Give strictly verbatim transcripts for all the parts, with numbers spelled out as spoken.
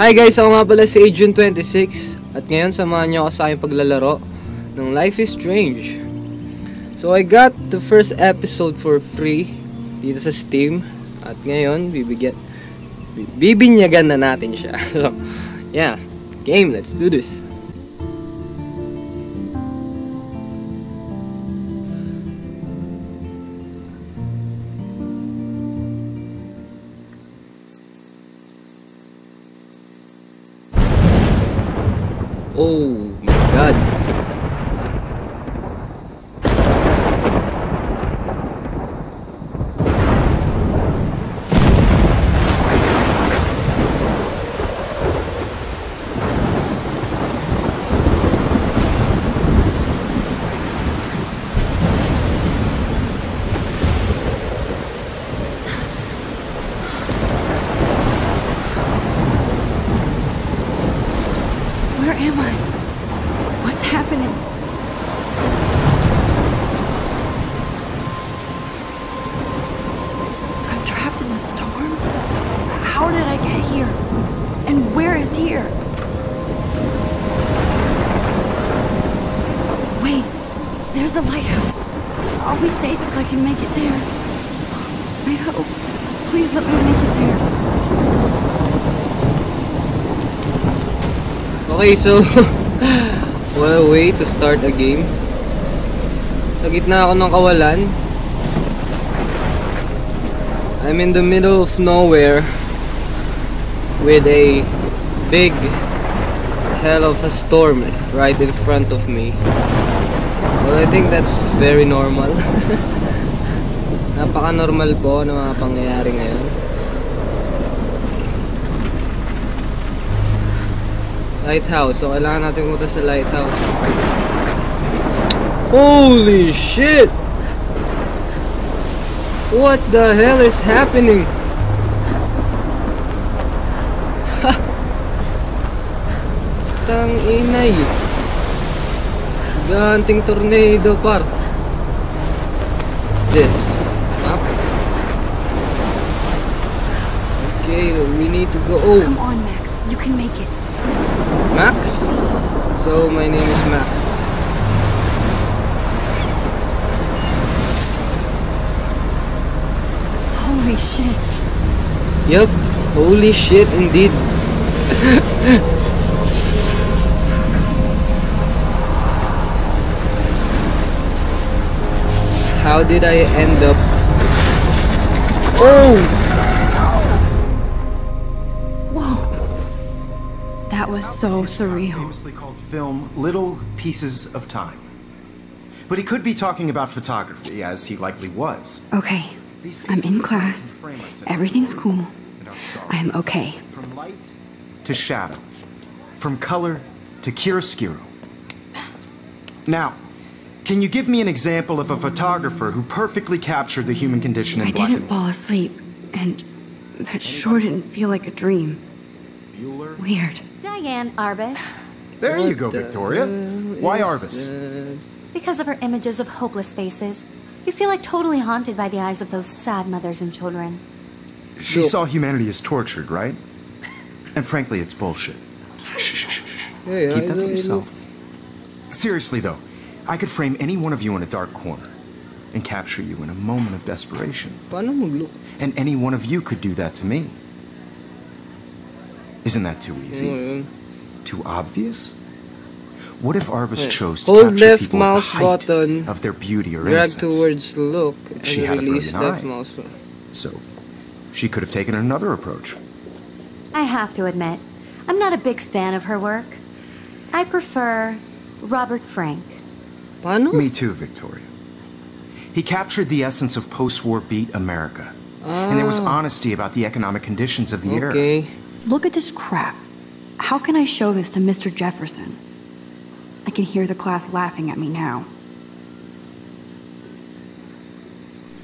Hi guys, ako nga pala si Agent twenty-six at ngayon samahan niyo ako sa aking paglalaro ng Life is Strange. So I got the first episode for free dito sa Steam at ngayon bibigyan bibinyagan na natin siya. So yeah, game, let's do this. Oh my god. Okay, so what a way to start a game. Sa gitna ako ng kawalan. I'm in the middle of nowhere with a big hell of a storm right in front of me. Well, I think that's very normal. Napaka-normal po ng mga pangyayari ngayon. Lighthouse. So, kailangan natin pumunta sa lighthouse. Holy shit! What the hell is happening? Ha! Tang inay. Ganting tornado par. What's this? Map? Okay, we need to go. Oh. Come on, Max. You can make it. Max? So, my name is Max. Holy shit. Yup, holy shit indeed. How did I end up? Oh! So surreal. Famously called film Little Pieces of Time. But he could be talking about photography, as he likely was. Okay, I'm in class. Everything's cool. I am okay. From light to shadow. From color to chiaroscuro. Now, can you give me an example of a photographer who perfectly captured the human condition in black and white? I didn't fall asleep, and that sure didn't feel like a dream. Weird. Diane Arbus. There you go, Victoria. Why Arbus? Because of her images of hopeless faces. You feel like totally haunted by the eyes of those sad mothers and children. She saw humanity as tortured, right? And frankly, it's bullshit. Shh, shh, shh, shh. Hey, keep I, that to yourself. Seriously, though, I could frame any one of you in a dark corner and capture you in a moment of desperation. And any one of you could do that to me. Isn't that too easy? Mm. Too obvious? What if Arbus right. chose to hold capture people at the height button, of their beauty or drag innocence? Towards look, and she had a brilliant eye. Mouse. So, she could have taken another approach. I have to admit, I'm not a big fan of her work. I prefer Robert Frank. Paano? Me too, Victoria. He captured the essence of post-war beat America. Ah. And there was honesty about the economic conditions of the okay. era. Look at this crap. How can I show this to Mister Jefferson? I can hear the class laughing at me now.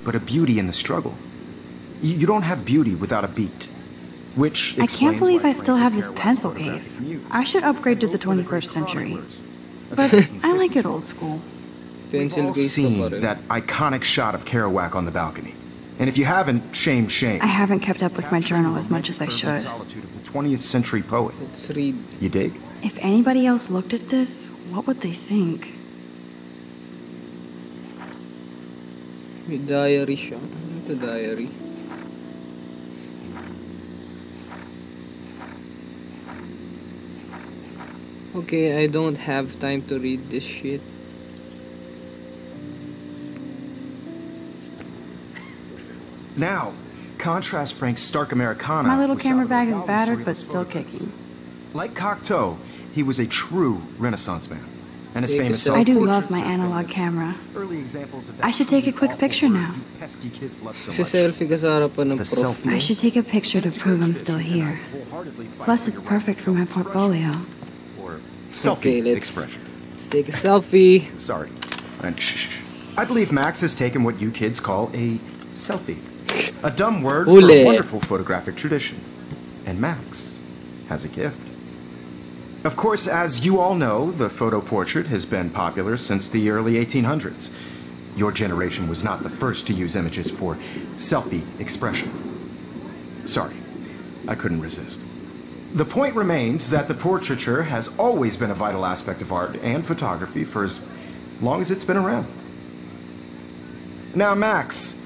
But a beauty in the struggle. You, you don't have beauty without a beat. Which I can't believe I still have this pencil case. I should upgrade to the twenty-first century. But I like it old school. We've all seen that iconic shot of Kerouac on the balcony. And if you haven't, shame, shame. I haven't kept up with my journal as much as I should. twentieth century poet. Let's read. You dig? If anybody else looked at this, what would they think? The diary siya. The diary. Okay, I don't have time to read this shit. Now, contrast Frank's stark Americana. My little camera bag is battered but still kicking. Like Cocteau, he was a true Renaissance man. And his famous I do love my analog camera. Early examples of that I should take a quick picture now. Pesky kids love so much. I should take a picture to prove I'm still here. Plus, it's perfect for my portfolio. Or selfie okay, let's, expression. Let's take a selfie. Sorry. I believe Max has taken what you kids call a selfie. A dumb word for a wonderful photographic tradition. And Max has a gift. Of course, as you all know, the photo portrait has been popular since the early eighteen hundreds. Your generation was not the first to use images for selfie expression. Sorry, I couldn't resist. The point remains that the portraiture has always been a vital aspect of art and photography for as long as it's been around. Now, Max,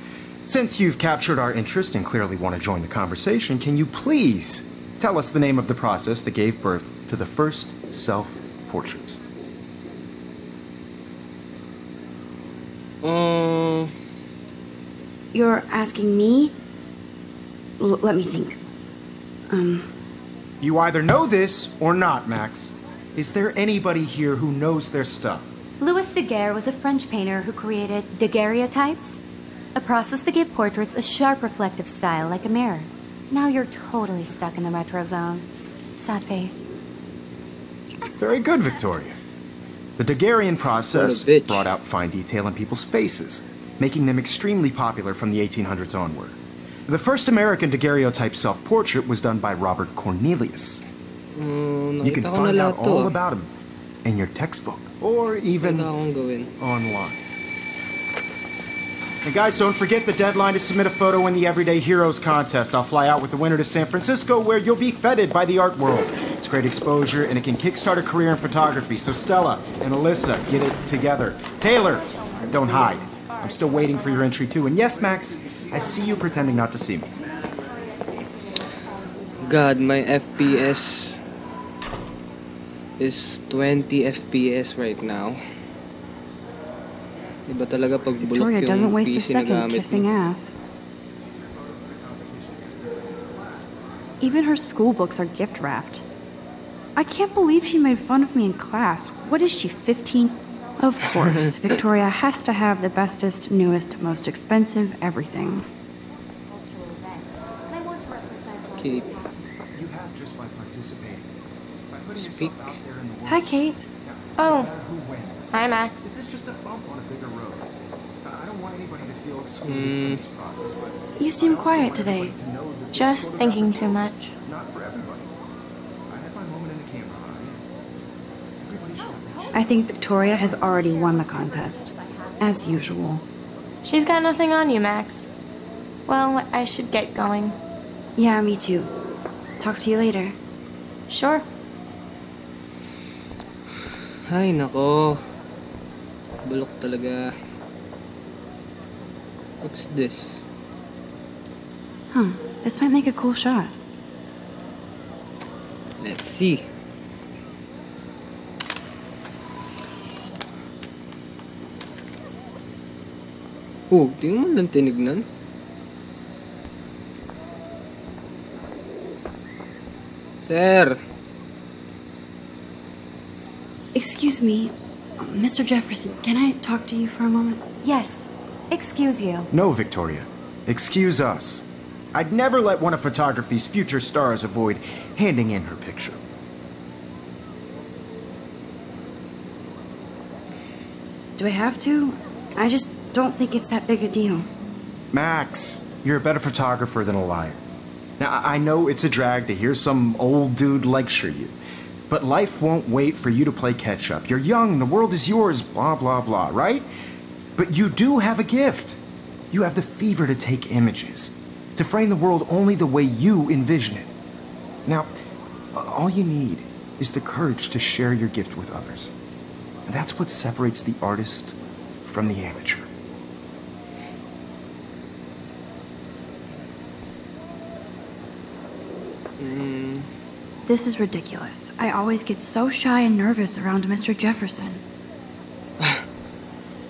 since you've captured our interest and clearly want to join the conversation, can you please tell us the name of the process that gave birth to the first self-portraits? Um, You're asking me? L let me think. Um. You either know this or not, Max. Is there anybody here who knows their stuff? Louis Daguerre was a French painter who created daguerreotypes, a process that gave portraits a sharp reflective style like a mirror. Now you're totally stuck in the retro zone. Sad face. Very good, Victoria. The Daguerrean process brought out fine detail in people's faces, making them extremely popular from the eighteen hundreds onward. The first American daguerreotype self-portrait was done by Robert Cornelius. Mm, you can find out all about him in your textbook, or even online. And guys, don't forget the deadline to submit a photo in the Everyday Heroes contest. I'll fly out with the winner to San Francisco, where you'll be feted by the art world. It's great exposure, and it can kickstart a career in photography. So Stella and Alyssa, get it together. Taylor, don't hide. I'm still waiting for your entry, too. And yes, Max, I see you pretending not to see me. God, my F P S is twenty F P S right now. Iba talaga pag bulok yung P C na gamit niya. Even her school books are gift wrapped. I can't believe she made fun of me in class. What is she, fifteen? Of course, Victoria has to have the bestest, newest, most expensive everything. Kate. Speak. Hi, Kate. Oh. Hi, Max. This is just a bump on a bigger road. I don't want anybody to feel excluded from this process, but you seem quiet today. Just thinking too much. Not for everybody. I had my moment in the camera. I think Victoria has already won the contest, as usual. She's got nothing on you, Max. Well, I should get going. Yeah, me too. Talk to you later. Sure. Ay, nako. Bulok talaga. What's this? Huh. This might make a cool shot. Let's see. Oh, di mo lang tinignan. Sir! Excuse me, Mister Jefferson, can I talk to you for a moment? Yes. Excuse you. No, Victoria. Excuse us. I'd never let one of photography's future stars avoid handing in her picture. Do I have to? I just don't think it's that big a deal. Max, you're a better photographer than a liar. Now, I know it's a drag to hear some old dude lecture you. But life won't wait for you to play catch-up. You're young, the world is yours, blah, blah, blah, right? But you do have a gift. You have the fever to take images, to frame the world only the way you envision it. Now, all you need is the courage to share your gift with others. And that's what separates the artist from the amateur. Mm. This is ridiculous. I always get so shy and nervous around Mister Jefferson.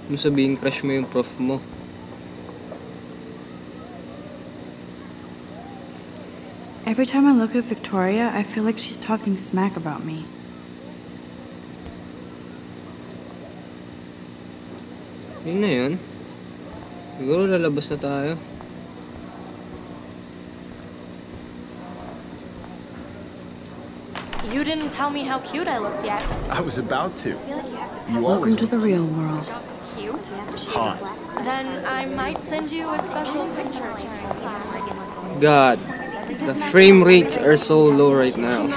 Yung sabihin crush mo yung prof mo. Every time I look at Victoria, I feel like she's talking smack about me. Yun na yun. Siguro lalabas na tayo. You didn't tell me how cute I looked yet. I was about to. You Welcome to the real world. Hot. Then I might send you a special picture. God. The frame rates are so low right now.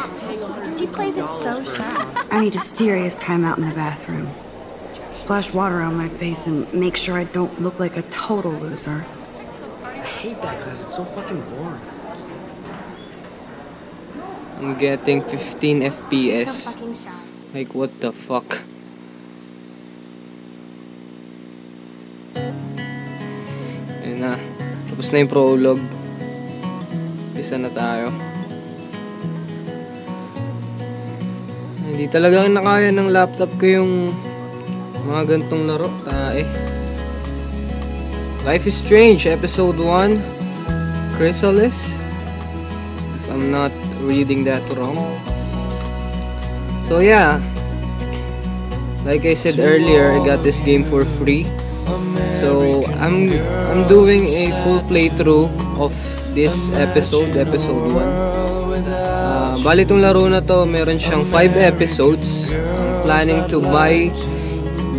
She plays it so shy. I need a serious timeout in the bathroom. Splash water on my face and make sure I don't look like a total loser. I hate that class. It's so fucking boring. I'm getting fifteen F P S. Like, what the fuck? Ayun na. Tapos na yung prologue. Isa na tayo. Hindi talaga nakaya ng laptop ko yung mga gantong laro. Tae. Life is Strange, Episode one. Chrysalis. If I'm not reading that wrong. So yeah, like I said earlier, I got this game for free, so I'm I'm doing a full playthrough of this episode, episode one. Uh, bali tong laro na to, meron siyang five episodes. I'm planning to buy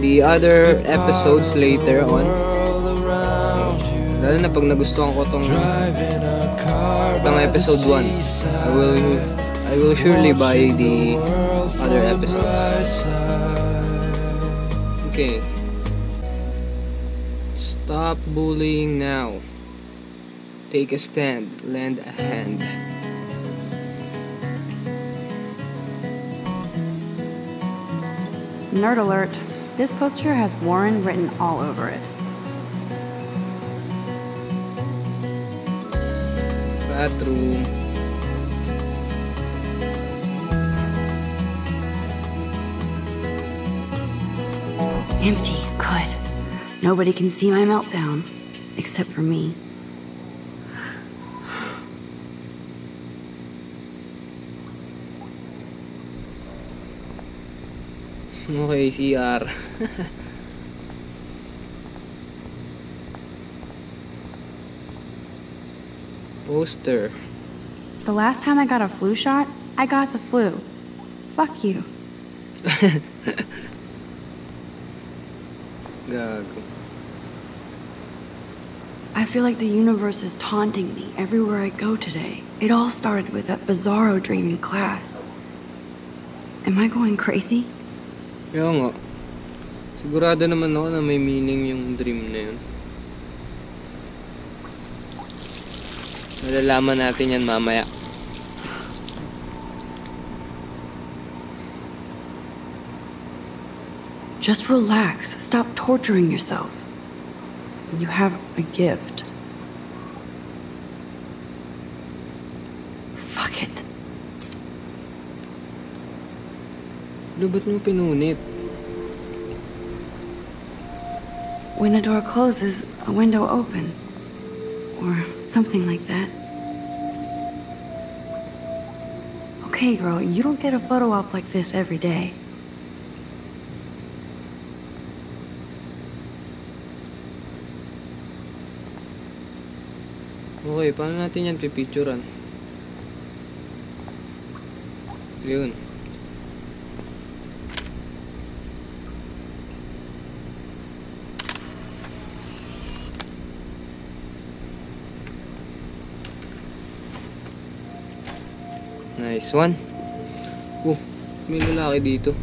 the other episodes later on, lalo na pag nagustuhan ko tong itong episode one. I will I will surely buy the other episodes. Okay. Stop bullying now. Take a stand. Lend a hand. Nerd alert. This poster has Warren written all over it. Bathroom. Empty. Good. Nobody can see my meltdown, except for me. Okay, C R. Poster. The last time I got a flu shot, I got the flu. Fuck you. Gago. I feel like the universe is taunting me everywhere I go today. It all started with that bizarro dream in class. Am I going crazy? Kaya nga. Sigurado naman ako na may meaning yung dream na yun. Malalaman natin yan mamaya. Just relax. Stop torturing yourself. You have a gift. Fuck it. Ba't mo pinunit? When a door closes, a window opens. Or something like that. Okay, girl, you don't get a photo op like this every day. Okay, paano natin yan pipicturan? Yun. Nice one. Oh, may lalaki dito.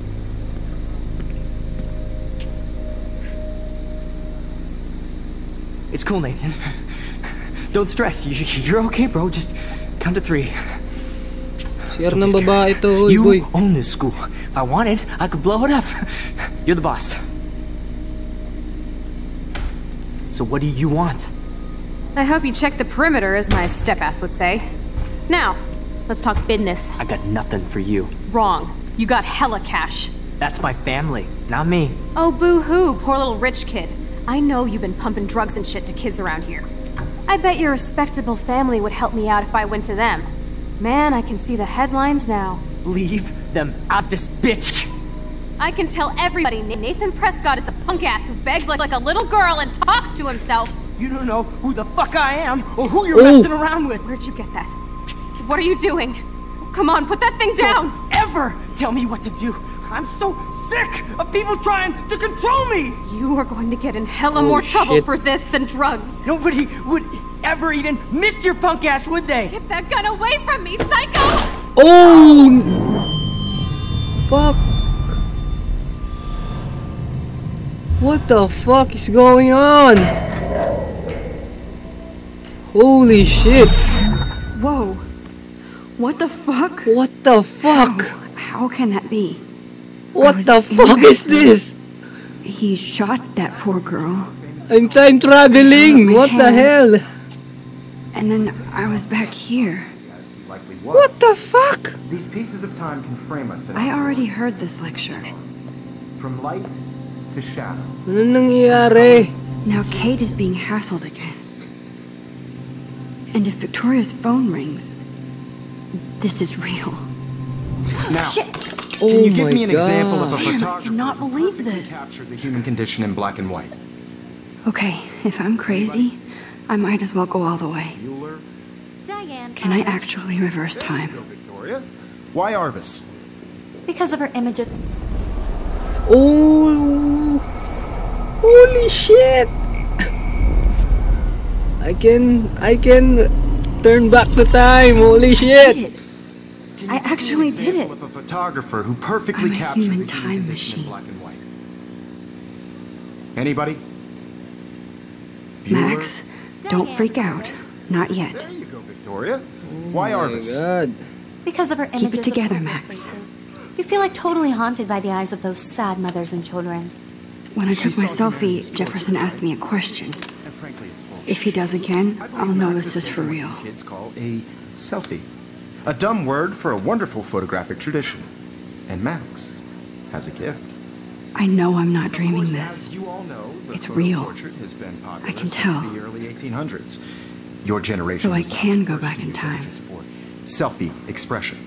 It's cool, Nathan. Don't stress. You're okay, bro. Just count to three. Piernang babae ito, oy boy. You own this school. If I wanted, I could blow it up. You're the boss. So what do you want? I hope you check the perimeter, as my step-ass would say. Now, let's talk business. I got nothing for you. Wrong. You got hella cash. That's my family, not me. Oh, boo-hoo, poor little rich kid. I know you've been pumping drugs and shit to kids around here. I bet your respectable family would help me out if I went to them. Man, I can see the headlines now. Leave them out this bitch! I can tell everybody Nathan Prescott is a punk ass who begs like, like a little girl and talks to himself. You don't know who the fuck I am or who you're Ooh. messing around with. Where'd you get that? What are you doing? Come on, put that thing down! Don't ever tell me what to do! I'm so sick of people trying to control me! You are going to get in hella oh, more shit. trouble for this than drugs. Nobody would ever even miss your punk ass, would they? Get that gun away from me, psycho! Oh! Fuck. What the fuck is going on? Holy shit. Whoa. What the fuck? What the fuck? How, how can that be? What the fuck is this? He shot that poor girl. I'm time traveling. What the hell? And then I was back here. What the fuck? These pieces of time can frame us. I already heard this lecture. From light to shadow. Ano nangyari? Now Kate is being hassled again. And if Victoria's phone rings, this is real. Now. Shit. Can oh you give me an God. example of a Damn, photographer I cannot believe this. captured the human condition in black and white? Okay, if I'm crazy, I might as well go all the way. Diane Can I actually reverse time? Go, Victoria. Why Arbus? Because of her image of... Oh... Holy shit! I can... I can... turn back the time, holy shit! I actually did it. With a photographer who perfectly captured the human time machine in black and white. Anybody? Max, don't freak out. Not yet. There you go, Victoria. Why Arbus? Because of her images. Keep it together, Max. You feel like totally haunted by the eyes of those sad mothers and children. When I took my selfie, Jefferson asked me a question. If he does again, I'll know this is for real. Kids call a selfie. A dumb word for a wonderful photographic tradition. And Max has a gift. I know I'm not dreaming this. It's real. I can tell. The early eighteen hundreds. Your generation. So I can go back in time. Selfie expression.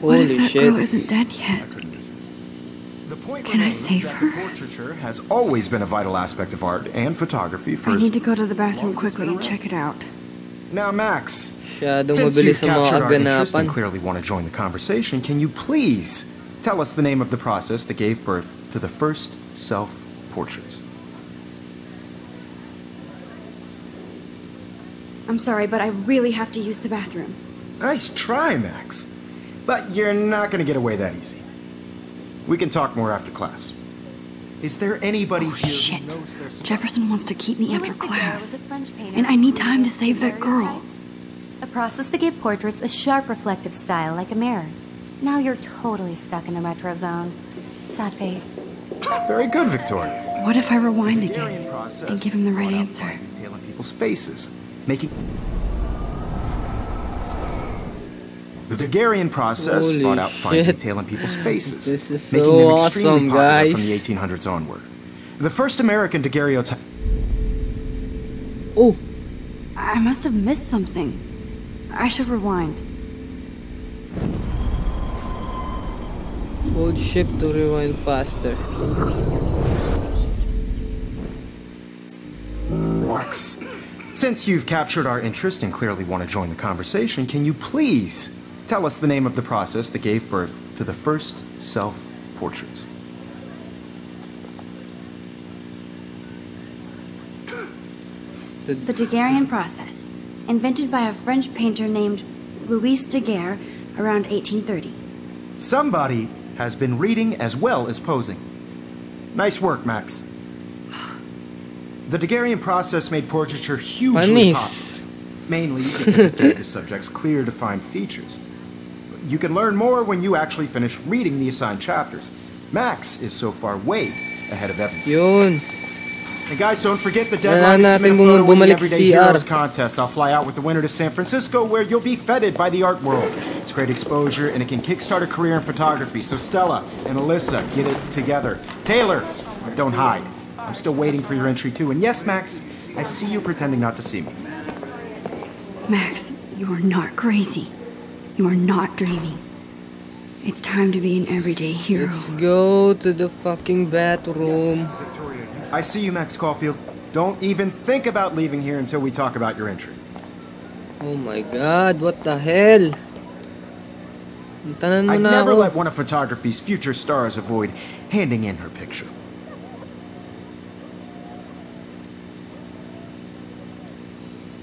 Holy shit. What if that girl isn't dead yet? Can I save her? Portraiture has always been a vital aspect of art and photography. I need to go to the bathroom quickly and check it out. Now, Max, Shadow since you've captured our interest and clearly want to join the conversation, can you please tell us the name of the process that gave birth to the first self-portraits? I'm sorry, but I really have to use the bathroom. Nice try, Max. But you're not going to get away that easy. We can talk more after class. Is there anybody oh, here shit. who knows their Jefferson wants to keep me after class, and I need time to save that girl. A process that gave portraits a sharp reflective style like a mirror. Now you're totally stuck in the retro zone. Sad face. Very good, Victoria. What if I rewind again and give him the right answer? Detailing people's faces, making... The Daguerrean process Holy brought out fine shit. detail in people's faces, this is so making them extremely awesome, popular guys. from the eighteen hundreds onward. The first American daguerreotype. Oh, I must have missed something. I should rewind. Hold shift to rewind faster. Max, since you've captured our interest and clearly want to join the conversation, can you please tell us the name of the process that gave birth to the first self-portraits? The, the Daguerrean process, invented by a French painter named Louis Daguerre around eighteen thirty. Somebody has been reading as well as posing. Nice work, Max. The Daguerrean process made portraiture hugely popular, mainly because it gave the subjects clear, defined features. You can learn more when you actually finish reading the assigned chapters. Max is so far way ahead of everyone. Yun. And guys, don't forget the deadline to submit a photo in the Everyday Heroes contest. I'll fly out with the winner to San Francisco, where you'll be feted by the art world. It's great exposure, and it can kickstart a career in photography. So Stella and Alyssa, get it together. Taylor, don't hide. I'm still waiting for your entry, too. And yes, Max, I see you pretending not to see me. Max, you are not crazy. You are not dreaming. It's time to be an everyday hero. Let's go to the fucking bathroom. Yes. I see you, Max Caulfield. Don't even think about leaving here until we talk about your entry. Oh my god, what the hell? I never let one of photography's future stars avoid handing in her picture.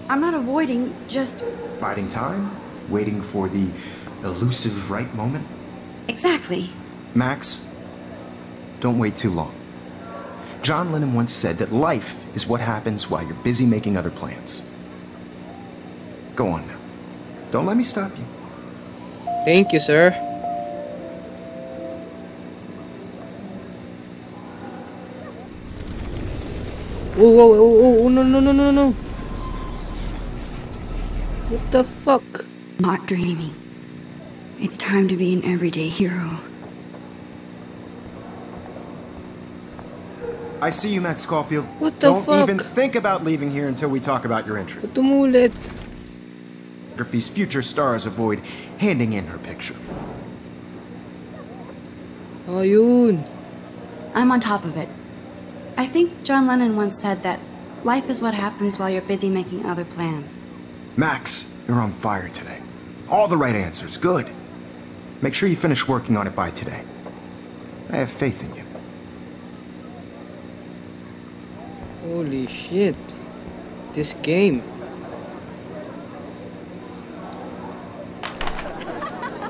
I'm not avoiding, just... Biding time? Waiting for the elusive right moment? Exactly. Max, don't wait too long. John Lennon once said that life is what happens while you're busy making other plans. Go on now. Don't let me stop you. Thank you, sir. Whoa, whoa, whoa, whoa, no, no, no, no, no. What the fuck? Not dreaming. It's time to be an everyday hero. I see you, Max Caulfield. What the fuck? Don't even think about leaving here until we talk about your entry. Tumulit. Photography's future stars avoid handing in her picture. Ayun. I'm on top of it. I think John Lennon once said that life is what happens while you're busy making other plans. Max, you're on fire today. All the right answers. Good. Make sure you finish working on it by today. I have faith in you. Holy shit, this game.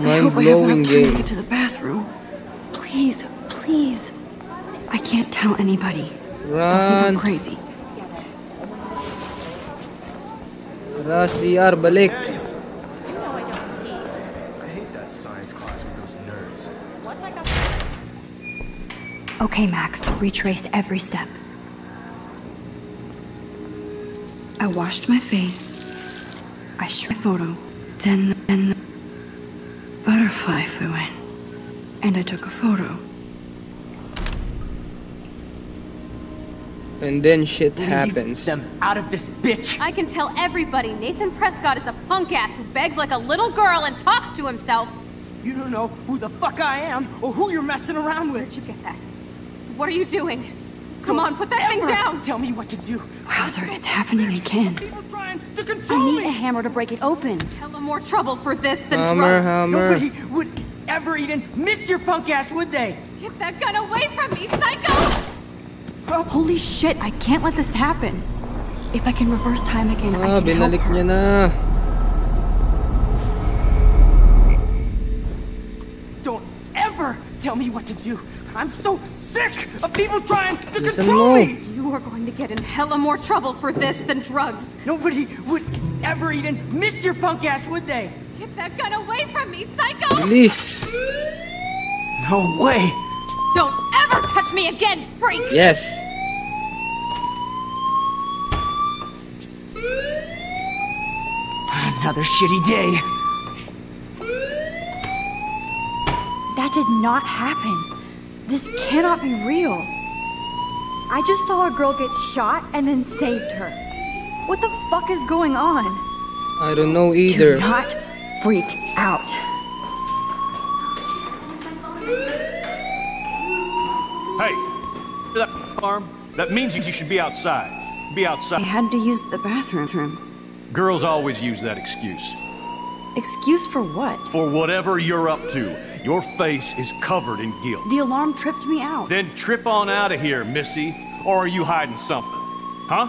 Mind-blowing game. I get to the bathroom. Please, please. I can't tell anybody. Run. I'm crazy. Rasi Arbalik. You know I don't tease. I hate that science class with those nerds. Once I got... Okay, Max, retrace every step. I washed my face, I shot a photo, then, then the butterfly flew in, and I took a photo. And then shit happens. Leave them out of this bitch! I can tell everybody Nathan Prescott is a punk ass who begs like a little girl and talks to himself. You don't know who the fuck I am or who you're messing around with. Where'd you get that? What are you doing? Come on, put that thing down! Tell me what to do! Wowzer, it's happening again. I need a hammer to break it open. Hella more trouble for this than hammer, drugs. Hammer. Nobody would ever even miss your punk ass, would they? Get that gun away from me, psycho! Oh. Holy shit, I can't let this happen. If I can reverse time again, ah, I can help her. Niya na. Don't ever tell me what to do. I'm so sick of people trying to Listen control me! You are going to get in hella more trouble for this than drugs. Nobody would ever even miss your punk ass, would they? Get that gun away from me, psycho! Release! No way! Don't ever touch me again, freak! Yes! Another shitty day. That did not happen. This cannot be real. I just saw a girl get shot and then saved her. What the fuck is going on? I don't know either. Do not freak out. Hey, hear that alarm? That means you should be outside. Be outside. I had to use the bathroom. Girls always use that excuse. Excuse for what? For whatever you're up to. Your face is covered in guilt. The alarm tripped me out. Then trip on out of here, Missy. Or are you hiding something? Huh?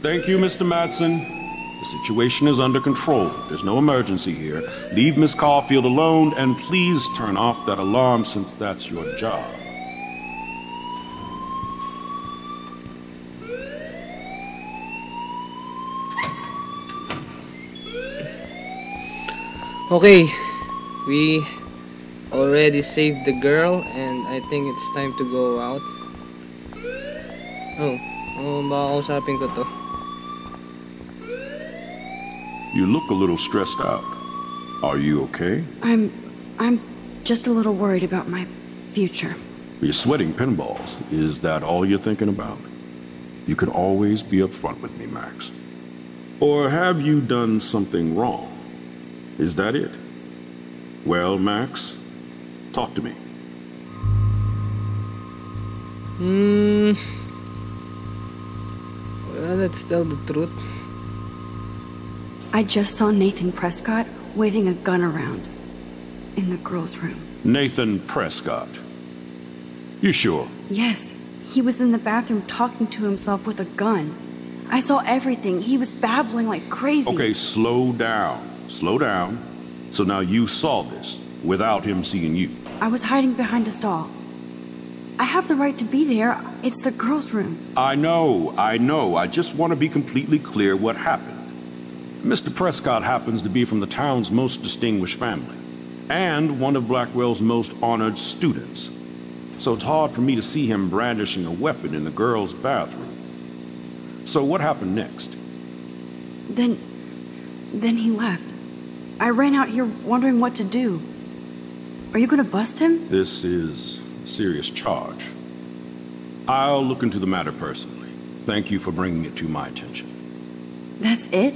Thank you, Mister Madsen. The situation is under control. There's no emergency here. Leave Miss Caulfield alone, and please turn off that alarm since that's your job. Okay. We already saved the girl, and I think it's time to go out. Oh, um, baka kausapin ko to. You look a little stressed out. Are you okay? I'm... I'm just a little worried about my future. You're sweating pinballs. Is that all you're thinking about? You can always be upfront with me, Max. Or have you done something wrong? Is that it? Well, Max, talk to me. Hmm... Well, let's tell the truth. I just saw Nathan Prescott waving a gun around in the girls' room. Nathan Prescott? You sure? Yes. He was in the bathroom talking to himself with a gun. I saw everything. He was babbling like crazy. Okay, slow down. Slow down. So now you saw this without him seeing you. I was hiding behind a stall. I have the right to be there. It's the girls' room. I know, I know. I just want to be completely clear what happened. Mister Prescott happens to be from the town's most distinguished family, and one of Blackwell's most honored students. So it's hard for me to see him brandishing a weapon in the girls' bathroom. So what happened next? Then... then he left. I ran out here wondering what to do. Are you gonna bust him? This is... serious charge. I'll look into the matter personally. Thank you for bringing it to my attention. That's it?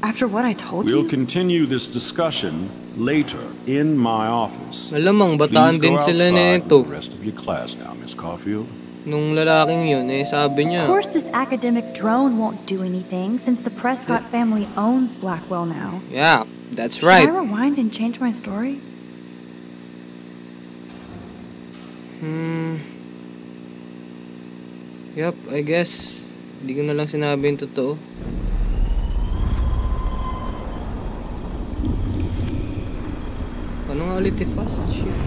After what I told you? We'll continue this discussion later in my office. Malamang bataan din sila nito. The rest of your class now, Miss Caulfield. Nung lalaking yun eh, sabi niya. Of course this academic drone won't do anything since the Prescott yeah. family owns Blackwell now. Yeah, that's right. Should I rewind and change my story? Hmm. Yup, I guess. Hindi ko na lang sinabi yung totoo. Paano nga ulit yung fast shift?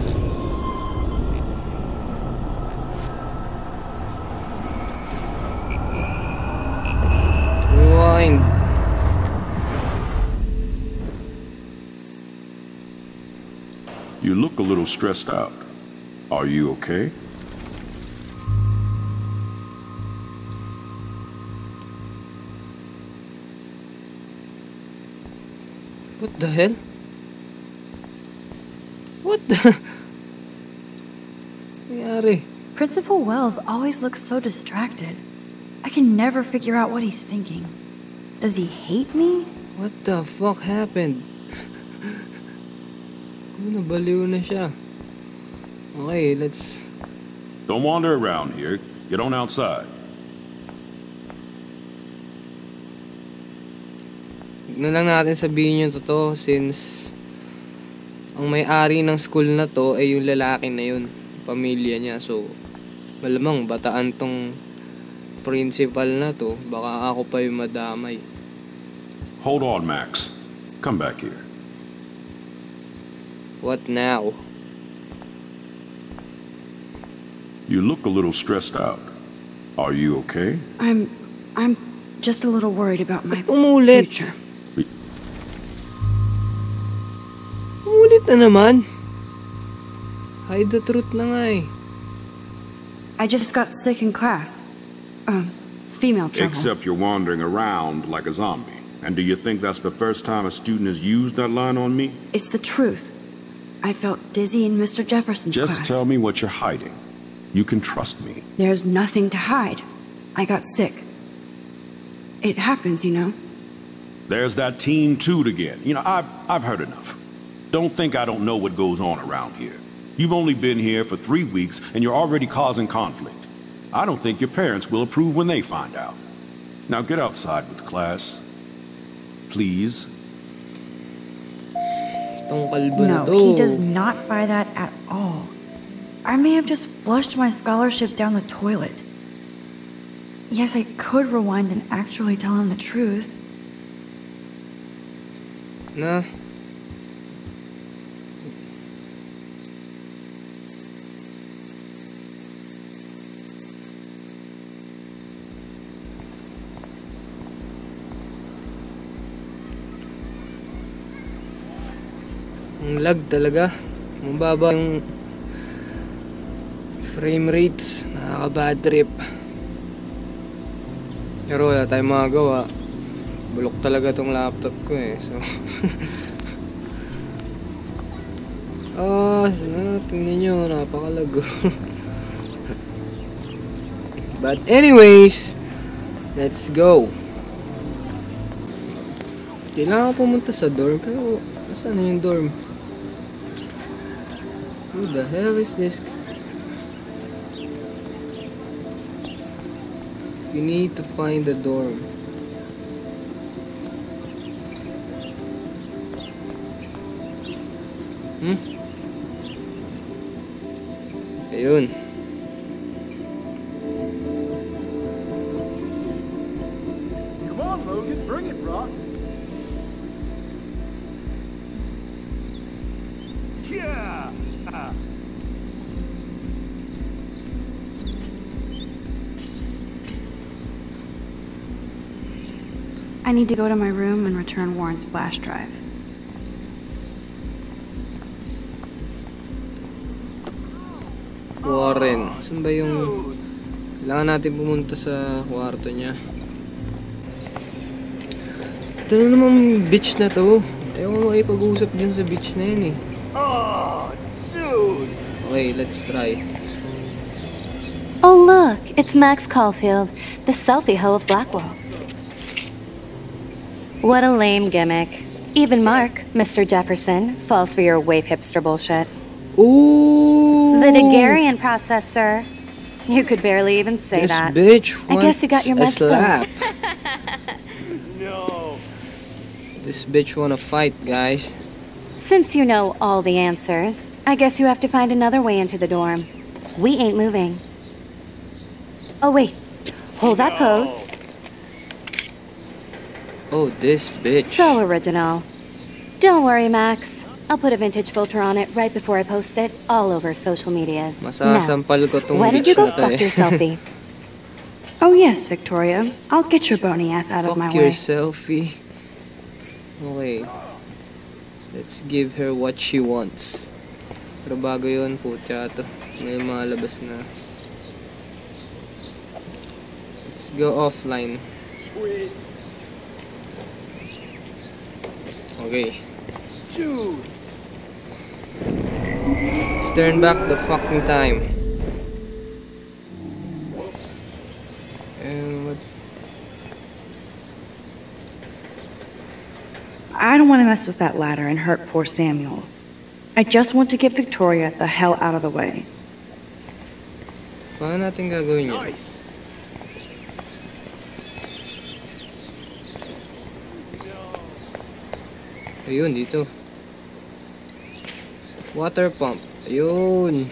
Rewind. You look a little stressed out. Are you okay? What the hell? What the... Yari. Principal Wells always looks so distracted. I can never figure out what he's thinking. Does he hate me? What the fuck happened? Nabaliw na siya. Okay, let's... Don't wander around here. Get on outside. Na lang natin sabihin yung totoo since ang may-ari ng school na to ay yung lalaki na yun. Pamilya niya. So, malamang bataan tong principal na to. Baka ako pa yung madamay. Hold on, Max. Come back here. What now? You look a little stressed out. Are you okay? I'm... I'm just a little worried about my umulit. Future. Umulit na naman. Hide the truth na nga eh. I just got sick in class. Um, female trouble. Except you're wandering around like a zombie. And do you think that's the first time a student has used that line on me? It's the truth. I felt dizzy in Mister Jefferson's class. Just tell me what you're hiding. You can trust me. There's nothing to hide. I got sick. It happens, you know. There's that teen toot again. You know, I've, I've heard enough. Don't think I don't know what goes on around here. You've only been here for three weeks, and you're already causing conflict. I don't think your parents will approve when they find out. Now get outside with class. Please. No, he does not buy that at all. I may have just flushed my scholarship down the toilet. Yes, I could rewind and actually tell him the truth. Nah. Ang lag talaga. Mababa yung frame rates. Nakaka-bad trip. Pero wala tayong magawa. Bulok talaga tong laptop ko eh. So oh, tingnan nyo. Napakalago. But anyways, let's go. Kailangan pumunta sa dorm. Pero saan na yung dorm? Who the hell is this? You need to find the dorm. Hmm? Ayun. Come on, Logan, bring it, bro. Yeah. I need to go to my room and return Warren's flash drive. Warren, saan ba yung... Kailangan natin pumunta sa kwarto niya. Ito na namang bitch na to. Ayaw ko ay pag-uusap dyan sa bitch na yun eh. Okay, let's try. Oh look, it's Max Caulfield, the selfie ho of Blackwell. What a lame gimmick. Even Mark, Mister Jefferson, falls for your wave hipster bullshit. Ooh. The Daguerrean process, sir. You could barely even say this that. Bitch wants I guess you got your a slap. No. This bitch wanna fight, guys. Since you know all the answers, I guess you have to find another way into the dorm. We ain't moving. Oh wait. Hold that pose. Oh, this bitch. So original. Don't worry, Max. I'll put a vintage filter on it right before I post it all over social medias. Masasampal ko tong bitch na to eh. Why did you go fuck your selfie? Oh yes, Victoria. I'll get your bony ass out fuck of my way. Fuck your selfie. Okay. Let's give her what she wants. Pero bago yun, putya to. May mga labas na. Let's go offline. Sweet. Okay. Let's turn back the fucking time. And what? I don't want to mess with that ladder and hurt poor Samuel. I just want to get Victoria the hell out of the way. Paano natin gagawin yun? Ayun, dito. Water pump. Ayun.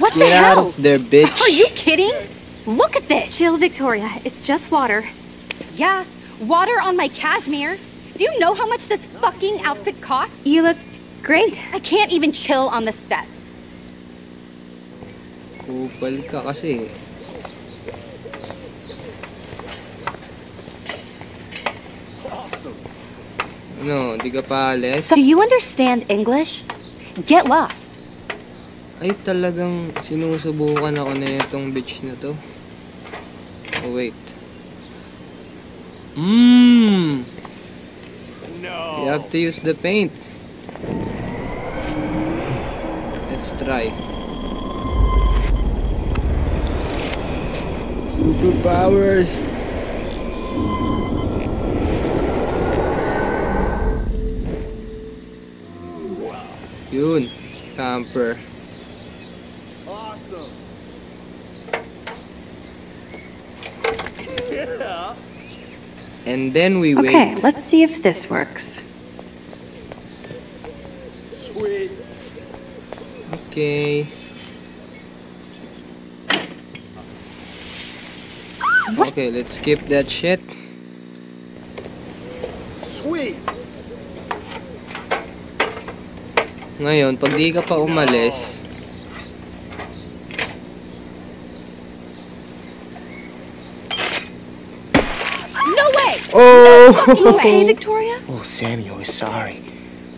What the hell? Get out of there, bitch. Are you kidding? Look at this. Chill, Victoria. It's just water. Yeah, water on my cashmere. Do you know how much this fucking outfit costs? You look great. I can't even chill on the steps. Kupal ka kasi. No, di ka pa alis. So, do you understand English? Get lost. Ay, talagang sinusubukan ako na itong bitch na to. Oh, wait. Mmm. No. You have to use the paint. Let's try. Superpowers. Yun, camper. Awesome. Yeah. And then we wait. Okay, let's see if this works. Sweet. Okay. What? Okay, let's skip that shit. Sweet. Ngayon, pag di ka pa umalis, no way! Oh! Are you okay, Victoria? Oh, Samuel is sorry.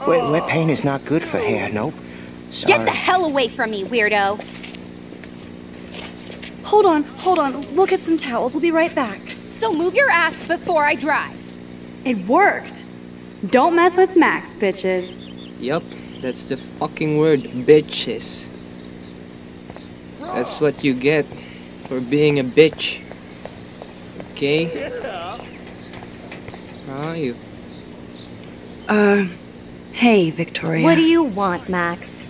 Wet, wet paint is not good for hair, nope. Sorry. Get the hell away from me, weirdo. Hold on, hold on. We'll get some towels. We'll be right back. So move your ass before I drive. It worked. Don't mess with Max, bitches. Yep, that's the fucking word, bitches. That's what you get for being a bitch. Okay? How are you? Uh, hey, Victoria. What do you want, Max?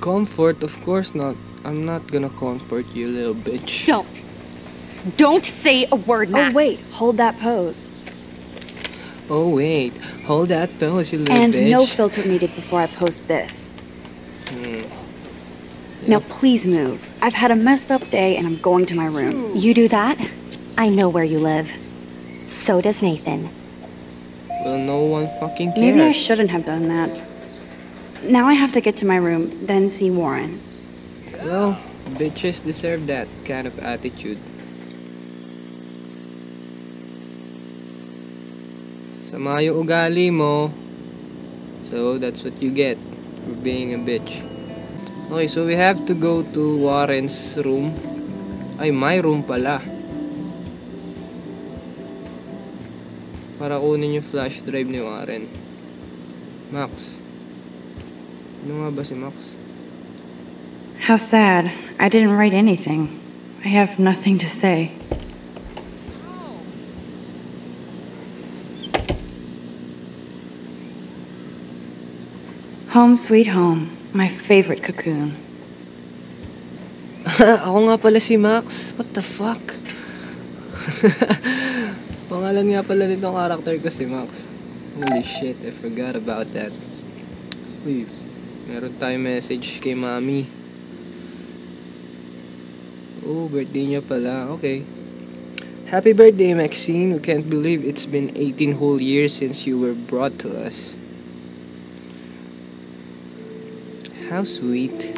Comfort? Of course not. I'm not gonna comfort you, little bitch. Don't. Don't say a word, Max. Oh, wait. Hold that pose. Oh, wait. Hold that pose, you little and bitch. And no filter needed before I post this. Mm. Yeah. Now, please move. I've had a messed up day, and I'm going to my room. You do that? I know where you live. So does Nathan. Well, no one fucking cares. Maybe I shouldn't have done that. Now I have to get to my room, then see Warren. Well, bitches deserve that kind of attitude. Sama yung ugali mo. So that's what you get for being a bitch. Okay, so we have to go to Warren's room. Ay, my room pala. Para kunin yung flash drive ni Warren. Max. Ano nga ba si Max? How sad. I didn't write anything. I have nothing to say. Home sweet home, my favorite cocoon. Ako nga pala si Max. What the fuck? Pangalan nga pala nitong character ko si Max. Holy shit, I forgot about that. Uy, meron tayong message kay Mommy. Oh, birthday niya pala. Okay. Happy birthday, Maxine. We can't believe it's been eighteen whole years since you were brought to us. How sweet.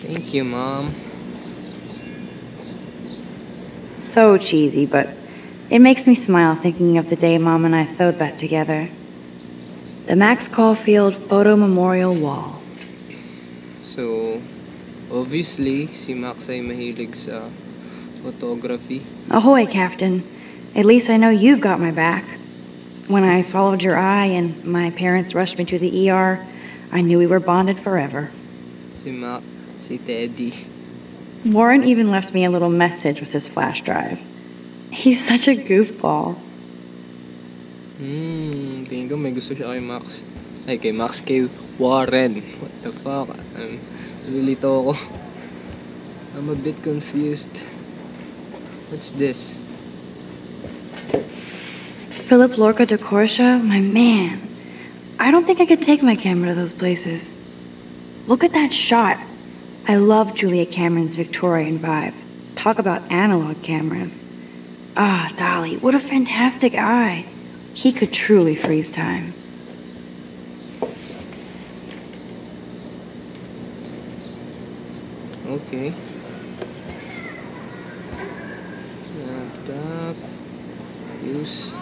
Thank you, Mom. So cheesy, but it makes me smile thinking of the day Mom and I sewed that together. The Max Caulfield Photo Memorial Wall. So, obviously, si Max ay mahilig sa photography. Ahoy, Captain. At least I know you've got my back. When I swallowed your eye and my parents rushed me to the E R, I knew we were bonded forever. Si Mac, si Teddy. Warren even left me a little message with his flash drive. He's such a goofball. Hmm, tingin ko may gusto siya kay Max. Ay, kay Max, kay Warren. What the fuck? Um, nililito ako. I'm a bit confused. What's this? Philip Lorca de Corsia, my man. I don't think I could take my camera to those places. Look at that shot. I love Julia Cameron's Victorian vibe. Talk about analog cameras. Ah, Dolly, what a fantastic eye. He could truly freeze time. Okay. Laptop. Use.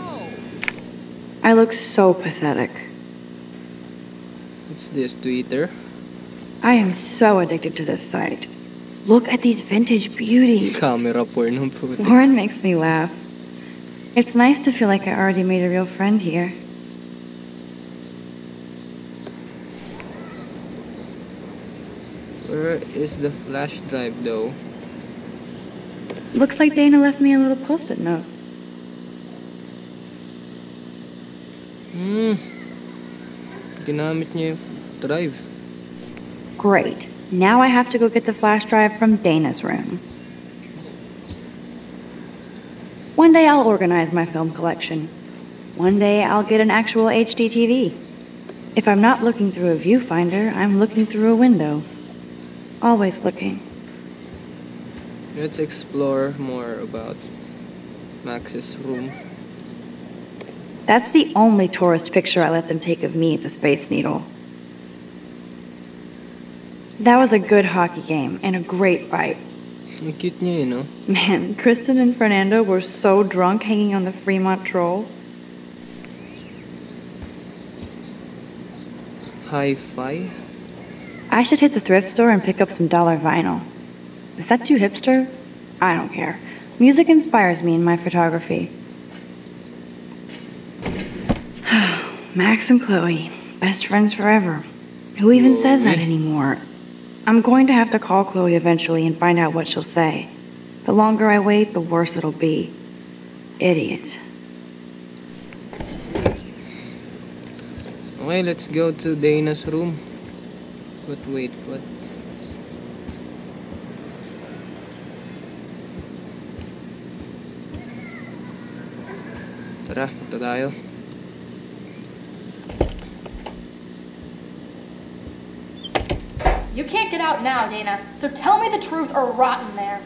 I look so pathetic. What's this, Twitter? I am so addicted to this site. Look at these vintage beauties. Camera porn. Warren makes me laugh. It's nice to feel like I already made a real friend here. Where is the flash drive, though? Looks like Dana left me a little post-it note. Hmm. Ginamit niya yung drive. Great. Now I have to go get the flash drive from Dana's room. One day I'll organize my film collection. One day I'll get an actual H D T V. If I'm not looking through a viewfinder, I'm looking through a window. Always looking. Let's explore more about Max's room. That's the only tourist picture I let them take of me at the Space Needle. That was a good hockey game and a great fight. Ang cute niya yun, no? Man, Kristen and Fernando were so drunk hanging on the Fremont Troll. Hi-fi? I should hit the thrift store and pick up some dollar vinyl. Is that too hipster? I don't care. Music inspires me in my photography. Max and Chloe, best friends forever. Who even says that anymore? I'm going to have to call Chloe eventually and find out what she'll say. The longer I wait, the worse it'll be. Idiot. Okay, let's go to Dana's room. But wait, what? Tara, punta tayo. You can't get out now, Dana. So tell me the truth or rot in there.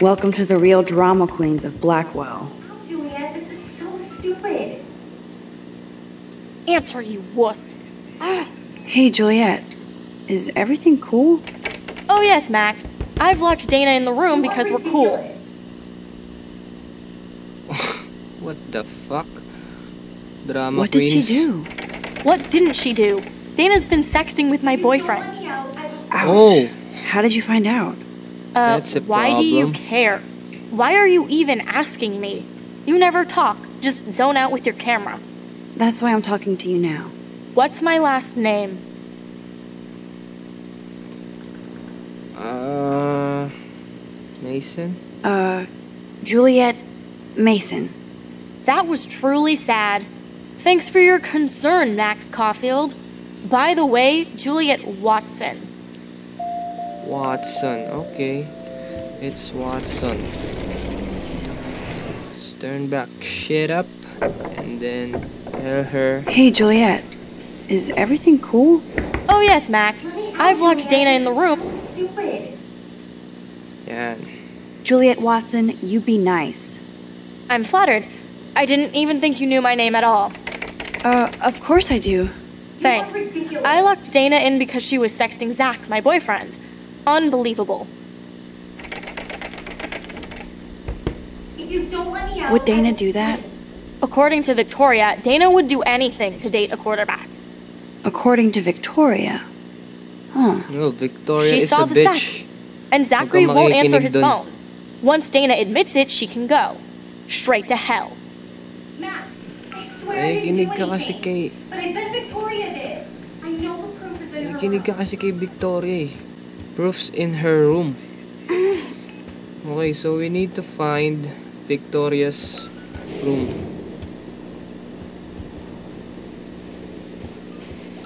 Welcome to the real drama queens of Blackwell. Oh, Juliet, this is so stupid. Answer, you woof. Ah. Hey, Juliet. Is everything cool? Oh, yes, Max. I've locked Dana in the room you because we're cool. What the fuck? Drama what queens. Did she do? What didn't she do? Dana's been sexting with my boyfriend. Ouch. Oh. How did you find out? Uh, That's a why problem. do you care? Why are you even asking me? You never talk. Just zone out with your camera. That's why I'm talking to you now. What's my last name? Uh... Mason? Uh... Juliet Mason. That was truly sad. Thanks for your concern, Max Caulfield. By the way, Juliet Watson. Watson, okay. It's Watson. Let's turn back shit up and then tell her. Hey, Juliet. Is everything cool? Oh, yes, Max. I've locked Dana in the room. Stupid. Yeah. Juliet Watson, you be nice. I'm flattered. I didn't even think you knew my name at all. Uh, of course I do. Thanks. I locked Dana in because she was sexting Zach, my boyfriend. Unbelievable. If you don't let me out, would Dana do that? According to Victoria, Dana would do anything to date a quarterback. According to Victoria? Huh. Well, Victoria she is saw a the bitch. Sex, and Zachary won't answer his phone. Once Dana admits it, she can go. Straight to hell. Max, I swear I didn't do anything, kay... but I bet Victoria did. I know the proof is in her room. Ka kasi kay Victoria. Proof's in her room. Okay, so we need to find Victoria's room.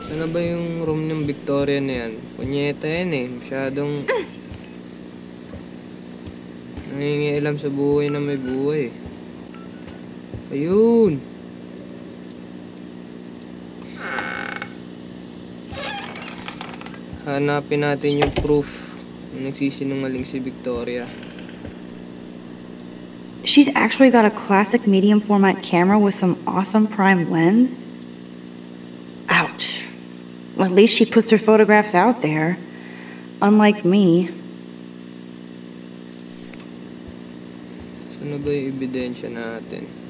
Sana ba yung room ng Victoria na yan? Punyeta yan eh. Masyadong... nangingialam sa buhay na may buhay. Ayun. Hanapin natin yung proof na nagsisinungaling si Victoria. She's actually got a classic medium format camera with some awesome prime lens. Ouch. Well, at least she puts her photographs out there. Unlike me. Saan ba yung ebidensya natin?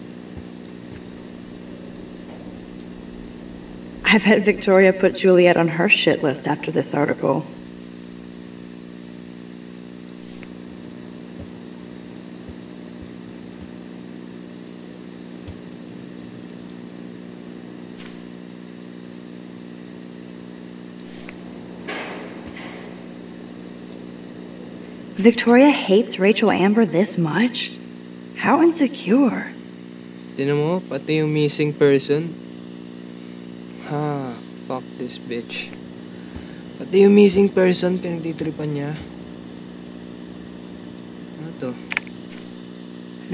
I bet Victoria put Juliet on her shit list after this article. Victoria hates Rachel Amber this much? How insecure. Tinan mo, pati yung missing person. Ah, fuck this bitch. Pati yung missing person pinagtitripan niya. Ano to?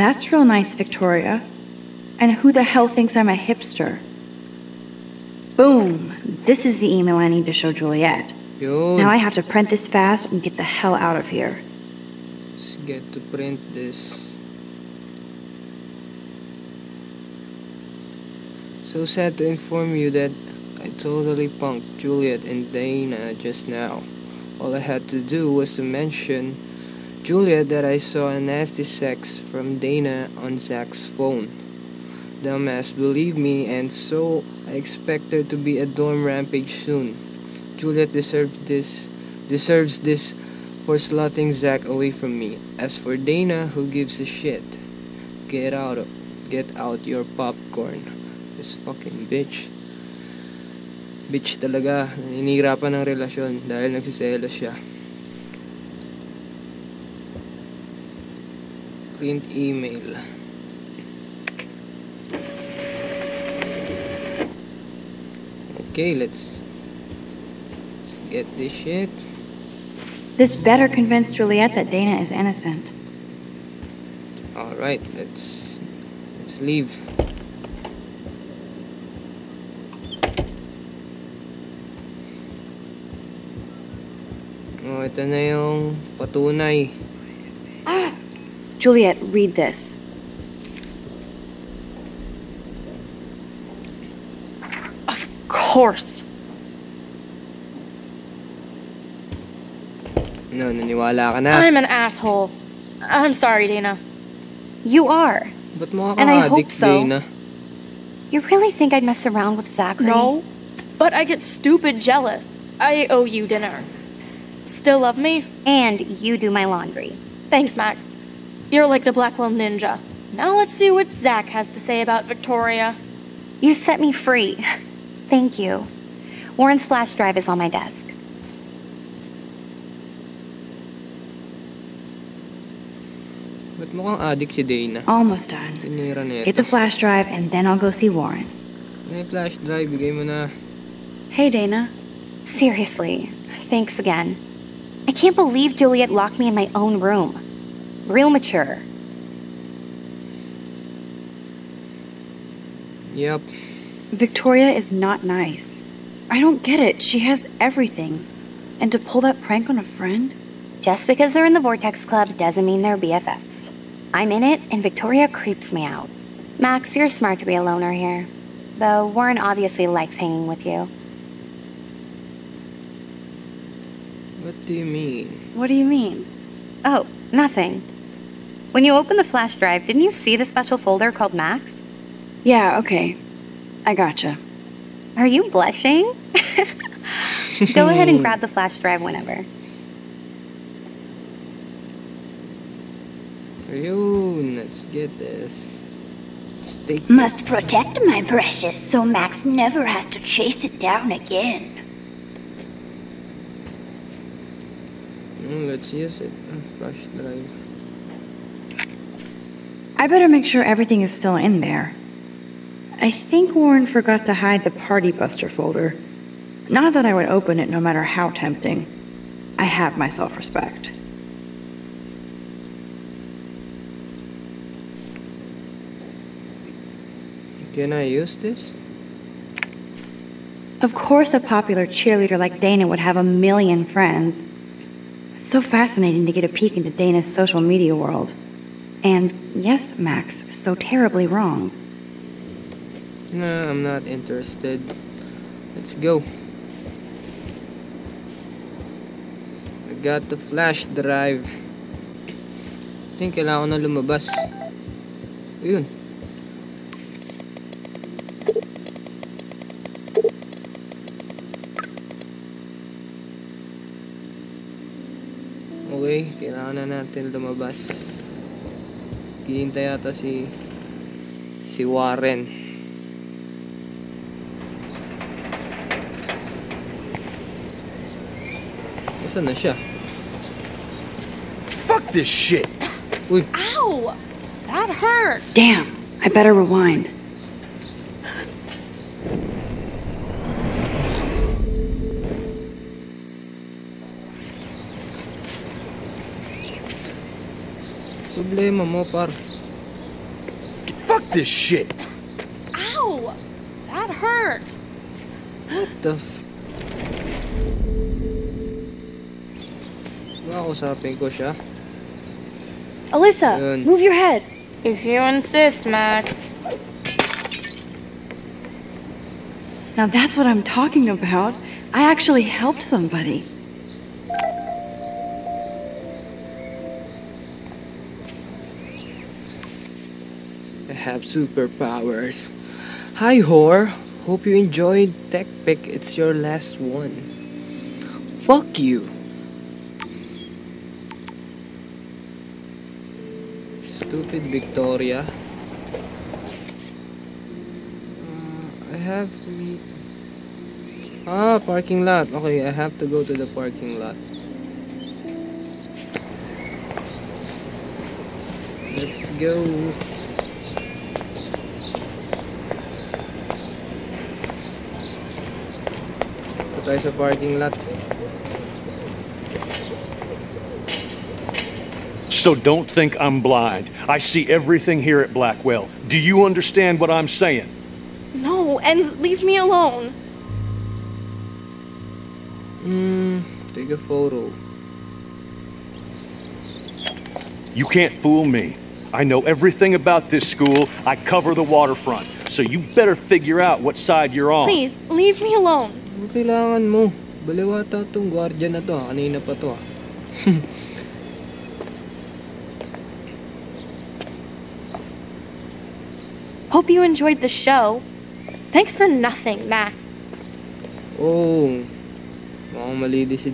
That's real nice, Victoria. And who the hell thinks I'm a hipster? Boom! This is the email I need to show Juliet. Yun. Now I have to print this fast and get the hell out of here. Let's get to print this. So sad to inform you that I totally punked Juliet and Dana just now. All I had to do was to mention, Juliet, that I saw a nasty sex from Dana on Zach's phone. Dumbass believed me, and so I expect her to be a dorm rampage soon. Juliet deserved this, deserves this for slotting Zach away from me. As for Dana, who gives a shit? Get out of, get out your popcorn. This fucking bitch. Bitch talaga, inihirapan ng relasyon dahil nagsiselos siya. Print email. Okay, let's, let's get this shit. This better convince Juliet that Dana is innocent. All right, let's let's leave. Oh, ito na yung patunay. Ah, Juliet, read this. Of course. No, naniwala ka na. I'm an asshole. I'm sorry, Dana. You are. But more and I hope so. Dana. You really think I'd mess around with Zachary? No, but I get stupid jealous. I owe you dinner. Still love me? And you do my laundry. Thanks, Max. You're like the Blackwell ninja. Now let's see what Zach has to say about Victoria. You set me free. Thank you. Warren's flash drive is on my desk. Mukhang addict si Dana. Almost done. Get the flash drive and then I'll go see Warren. May flash drive, bigay mo na. Hey, Dana. Seriously, thanks again. I can't believe Juliet locked me in my own room. Real mature. Yep. Victoria is not nice. I don't get it. She has everything. And to pull that prank on a friend? Just because they're in the Vortex Club doesn't mean they're B F Fs. I'm in it, and Victoria creeps me out. Max, you're smart to be a loner here. Though Warren obviously likes hanging with you. What do you mean? What do you mean? Oh, nothing. When you opened the flash drive, didn't you see the special folder called Max? Yeah, okay. I gotcha. Are you blushing? Go ahead and grab the flash drive whenever. Ayun, let's get this. Let's take this. Must protect my precious so Max never has to chase it down again. Mm, let's use it. Flash drive. I better make sure everything is still in there. I think Warren forgot to hide the Party Buster folder. Not that I would open it no matter how tempting. I have my self-respect. Can I use this? Of course a popular cheerleader like Dana would have a million friends. It's so fascinating to get a peek into Dana's social media world. And yes, Max, so terribly wrong. No, I'm not interested. Let's go. I got the flash drive. I think kailangan ko na lumabas. Ayun. Okay, kailangan na natin lumabas. Hihintay yata si si Warren. Nasaan na siya? Fuck this shit. Uy. Ow! That hurt. Damn, I better rewind. Problema mo, par. Fuck this shit. Ow! That hurt. What the f... Makakusapin ko siya. Alyssa, yun. Move your head. If you insist, Max. Now that's what I'm talking about. I actually helped somebody. I have superpowers. Hi, whore. Hope you enjoyed Tech Pick. It's your last one. Fuck you. Stupid Victoria. Uh, I have to meet... Ah, parking lot. Okay, I have to go to the parking lot. Let's go. Tayo sa parking lot. So don't think I'm blind. I see everything here at Blackwell. Do you understand what I'm saying? No, and leave me alone. Hmm, take a photo. You can't fool me. I know everything about this school. I cover the waterfront. So you better figure out what side you're on. Please, leave me alone. Ang kailangan mo, baliwata itong guardian na to, kanina pa to. Hope you enjoyed the show. Thanks for nothing, Max. Oh, mukhang mali din si...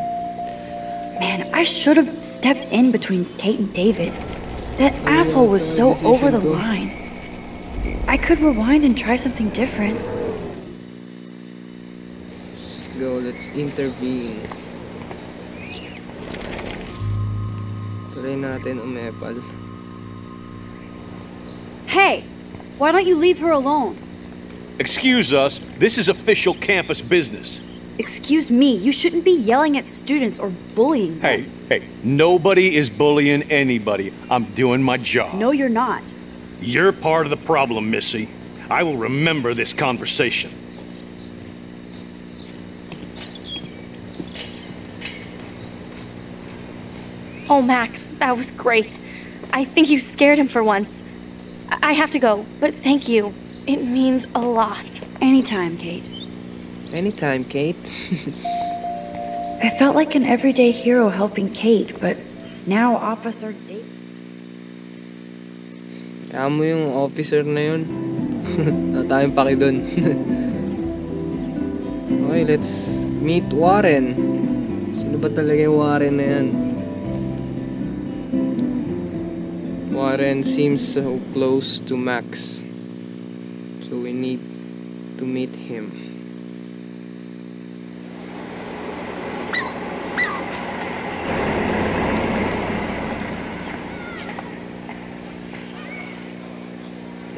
Man, I should have stepped in between Kate and David. That oh, asshole was so over the ko. line. I could rewind and try something different. Go, let's intervene. Try natin umepal. Hey, why don't you leave her alone? Excuse us, this is official campus business. Excuse me, you shouldn't be yelling at students or bullying them. Hey, hey, nobody is bullying anybody. I'm doing my job. No, you're not. You're part of the problem, Missy. I will remember this conversation. Oh, Max, that was great. I think you scared him for once. I have to go, but thank you. It means a lot. Anytime, Kate. Anytime, Kate. I felt like an everyday hero helping Kate, but now Officer David. Alam mo yung officer na yun? Wala tayong paki dun. Okay, let's meet Warren. Sino ba talaga yung Warren na yan? Warren seems so close to Max, so we need to meet him.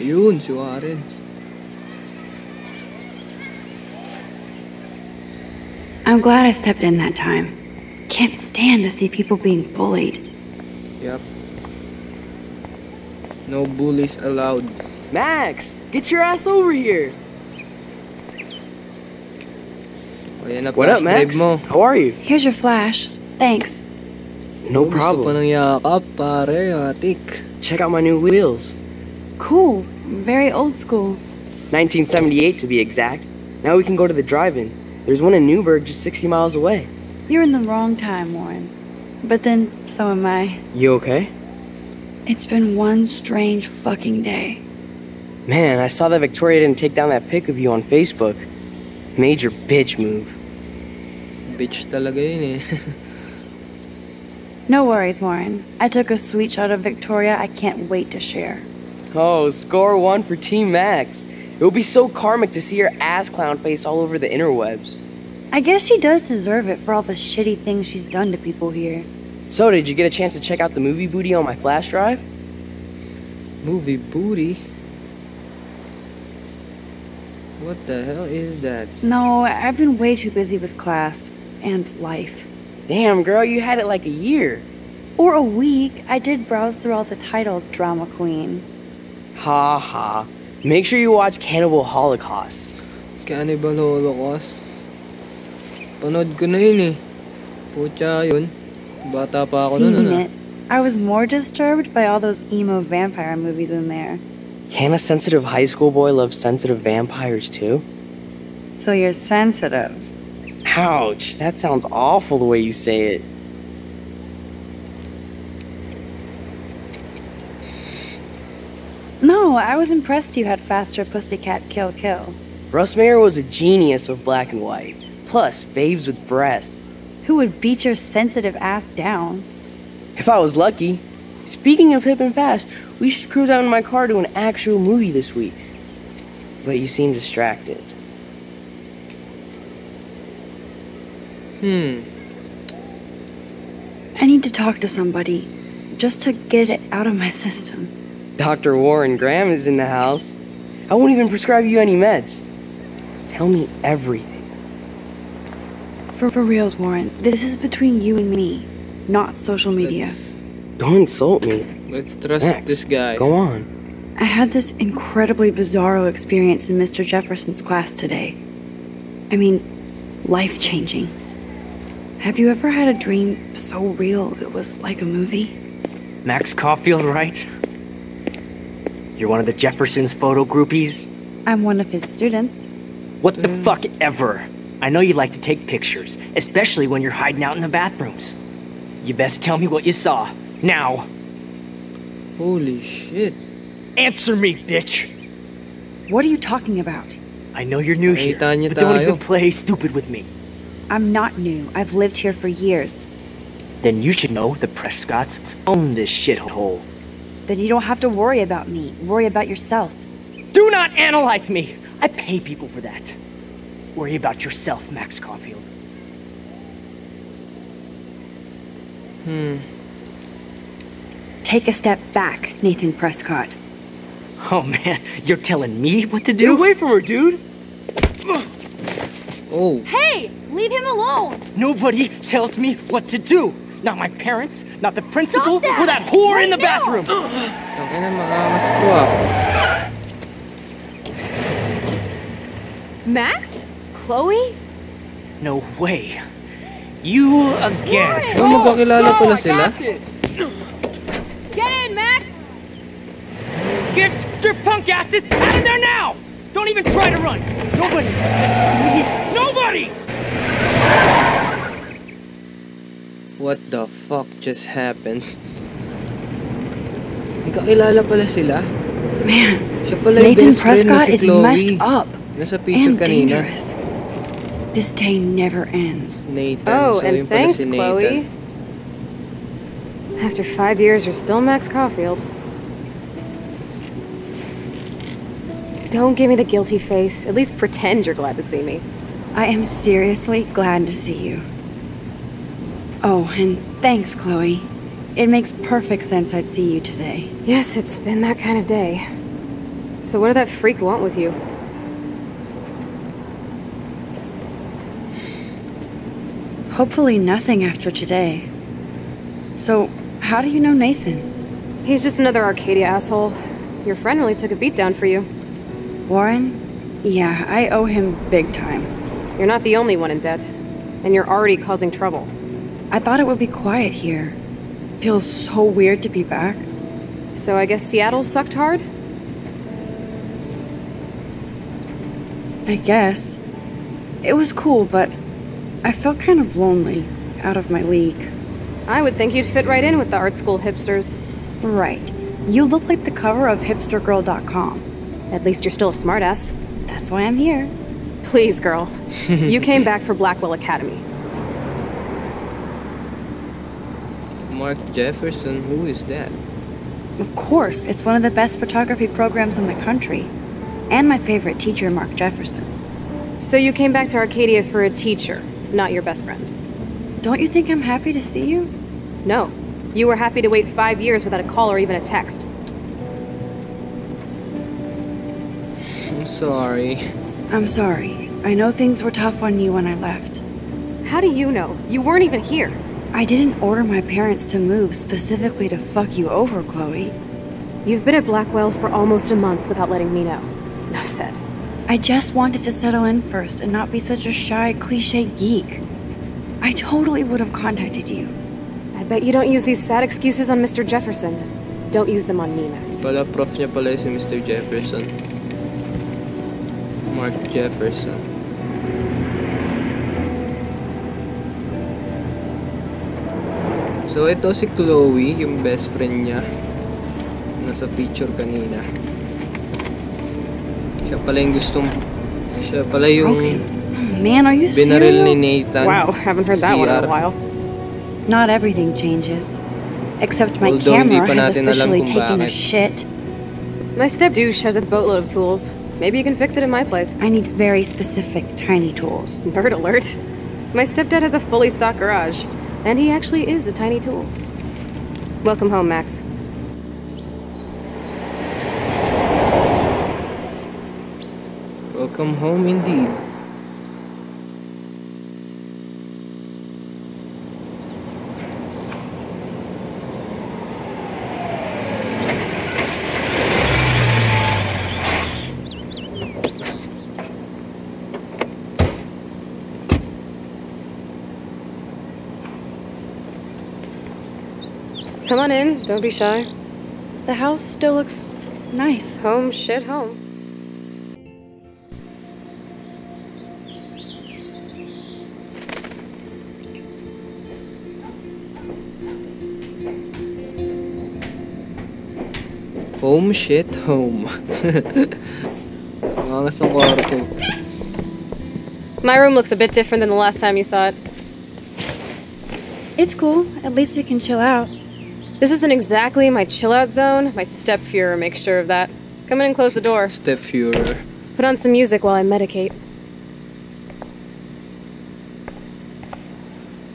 Ayun, si Warren. I'm glad I stepped in that time. Can't stand to see people being bullied. Yep. No bullies allowed. Max, get your ass over here. What up, Max? Mo. How are you? Here's your flash. Thanks. No problem. Check out my new wheels. Cool. Very old school. nineteen seventy-eight to be exact. Now we can go to the drive-in. There's one in Newburgh just sixty miles away. You're in the wrong time, Warren. But then, so am I. You okay? It's been one strange fucking day. Man, I saw that Victoria didn't take down that pic of you on Facebook. Major bitch move. Bitch talaga yun eh. No worries, Warren. I took a sweet shot of Victoria I can't wait to share. Oh, score one for Team Max. It would be so karmic to see her ass clown face all over the interwebs. I guess she does deserve it for all the shitty things she's done to people here. So, did you get a chance to check out the movie booty on my flash drive? Movie booty? What the hell is that? No, I've been way too busy with class and life. Damn, girl, you had it like a year. Or a week. I did browse through all the titles, drama queen. Ha ha. Make sure you watch Cannibal Holocaust. Cannibal Holocaust? Panood ko na yun eh. Pucha yun. Bata pa ako nun, ano? I was more disturbed by all those emo vampire movies in there. Can a sensitive high school boy love sensitive vampires too? So you're sensitive. Ouch, that sounds awful the way you say it. No, I was impressed you had faster pussycat kill kill. Russ Mayer was a genius of black and white. Plus, babes with breasts. Who would beat your sensitive ass down? If I was lucky. Speaking of hip and fast, we should cruise out in my car to an actual movie this week. But you seem distracted. Hmm. I need to talk to somebody, just to get it out of my system. Doctor Warren Graham is in the house. I won't even prescribe you any meds. Tell me everything. For, for reals, Warren, this is between you and me, not social media. Let's, Don't insult me. Let's trust Max, this guy. Go on. I had this incredibly bizarro experience in Mister Jefferson's class today. I mean, life-changing. Have you ever had a dream so real it was like a movie? Max Caulfield, right? You're one of the Jefferson's photo groupies? I'm one of his students. What the mm. fuck ever? I know you like to take pictures, especially when you're hiding out in the bathrooms. You best tell me what you saw, now. Holy shit. Answer me, bitch! What are you talking about? I know you're new here, but don't even play stupid with me. I'm not new. I've lived here for years. Then you should know the Prescotts own this shithole. Then you don't have to worry about me. Worry about yourself. Do not analyze me! I pay people for that. Worry about yourself, Max Caulfield. Hmm. Take a step back, Nathan Prescott. Oh man, you're telling me what to do? Get away from her, dude! Oh. Hey! Leave him alone! Nobody tells me what to do! Not my parents, not the principal, that. or that whore right in the now. bathroom! Max? Chloe? No way. You again. Oh, magkakilala pala sila. Get in, Max! Get your punk asses out of there now! Don't even try to run! Nobody! Nobody! What the fuck just happened? Magkakilala pala sila. Man, Nathan Prescott is messed up and dangerous. This day never ends. Oh, and thanks, Chloe. After five years, you're still Max Caulfield. Don't give me the guilty face. At least pretend you're glad to see me. I am seriously glad to see you. Oh, and thanks, Chloe. It makes perfect sense I'd see you today. Yes, it's been that kind of day. So what did that freak want with you? Hopefully nothing after today. So, how do you know Nathan? He's just another Arcadia asshole. Your friend really took a beatdown for you. Warren? Yeah, I owe him big time. You're not the only one in debt. And you're already causing trouble. I thought it would be quiet here. Feels so weird to be back. So I guess Seattle sucked hard? I guess. It was cool, but I felt kind of lonely, out of my league. I would think you'd fit right in with the art school hipsters. Right. You look like the cover of hipster girl dot com. At least you're still a smartass. That's why I'm here. Please, girl. You came back for Blackwell Academy. Mark Jefferson, who is that? Of course, it's one of the best photography programs in the country. And my favorite teacher, Mark Jefferson. So you came back to Arcadia for a teacher, not your best friend. Don't you think I'm happy to see you? No. You were happy to wait five years without a call or even a text. I'm sorry. I'm sorry. I know things were tough on you when I left. How do you know? You weren't even here. I didn't order my parents to move specifically to fuck you over, Chloe. You've been at Blackwell for almost a month without letting me know. Enough said. I just wanted to settle in first and not be such a shy, cliche geek. I totally would have contacted you. I bet you don't use these sad excuses on Mister Jefferson. Don't use them on me, Max. Pala prof niya pala si Mister Jefferson. Mark Jefferson. So ito si Chloe, yung best friend niya nasa picture kanina. Siya pala yung gustong siya pala yung okay. Man, are you binaril serious? Ni Nathan. Wow, haven't heard that C R. One in a while. Not everything changes except my Although, camera has officially taken a shit. My step-douche has a boatload of tools. Maybe you can fix it in my place. I need very specific tiny tools. Nerd alert. My stepdad has a fully stocked garage, and he actually is a tiny tool. Welcome home, Max. Welcome home indeed. Come on in, don't be shy. The house still looks nice. Home, shit, home. Home, shit, home. My room looks a bit different than the last time you saw it. It's cool, at least we can chill out. This isn't exactly my chill-out zone. My step-fuhrer makes sure of that. Come in and close the door. Step-fuhrer. Put on some music while I medicate.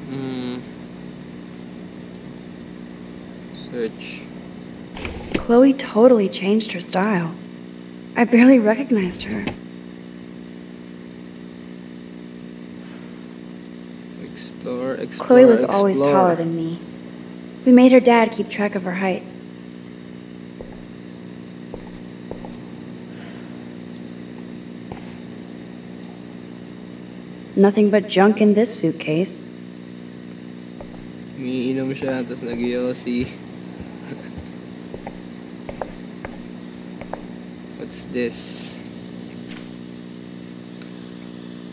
Mm. Search. Chloe totally changed her style. I barely recognized her. Explore, explore, Chloe was explore. always taller than me. We made her dad keep track of her height. Nothing but junk in this suitcase. Umiinom siya, tapos nag-yosi. What's this?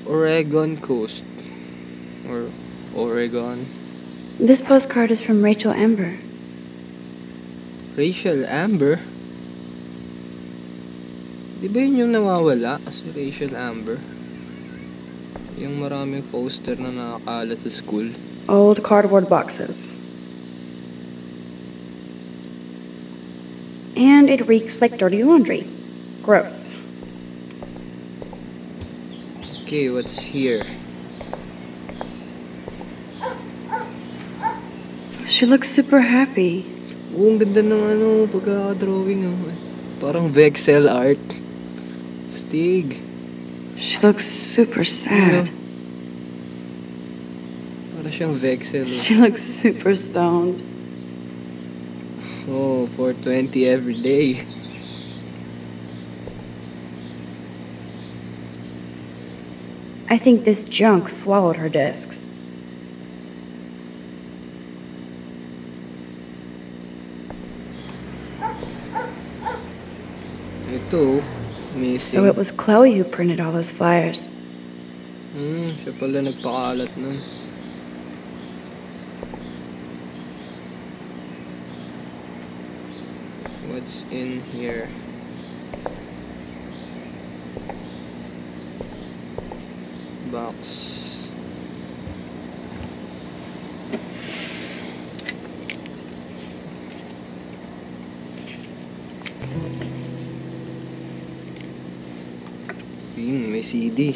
Oregon Coast. Or Oregon. This postcard is from Rachel Amber. Rachel Amber? Di ba yun yung nawawala? Si Rachel Amber? Yung maraming poster na nakakalat sa school. Old cardboard boxes. And it reeks like dirty laundry. Gross. Okay, what's here? She looks super happy. Oh, ang ganda ng ano, pagka-drawing. Oh. Parang Vexel art. Stig. She looks super sad. Yeah. Para siyang Vexel. She looks super stoned. Oh, four twenty every day. I think this junk swallowed her discs. Ito, missing. So it was Chloe who printed all those flyers. Hmm, siya pala nagpakalat nun. What's in here? Box. May C D.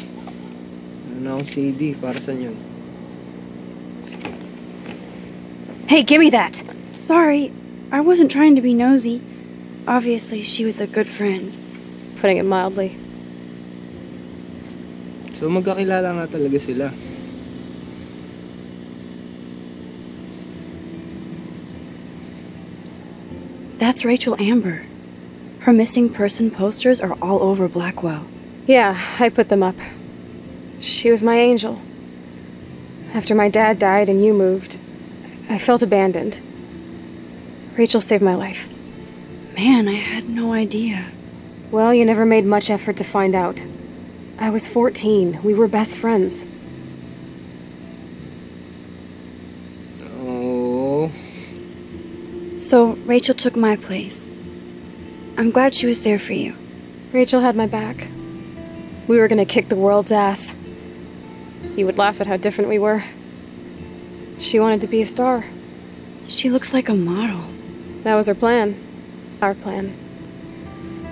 Ano na C D? Para saan yun? Hey, give me that! Sorry, I wasn't trying to be nosy. Obviously, she was a good friend. It's putting it mildly. So magkakilala nga talaga sila. That's Rachel Amber. Her missing person posters are all over Blackwell. Yeah, I put them up. She was my angel. After my dad died and you moved, I felt abandoned. Rachel saved my life. Man, I had no idea. Well, you never made much effort to find out. I was fourteen. We were best friends. Oh. So Rachel took my place. I'm glad she was there for you. Rachel had my back. We were gonna kick the world's ass. You would laugh at how different we were. She wanted to be a star. She looks like a model. That was her plan. Our plan.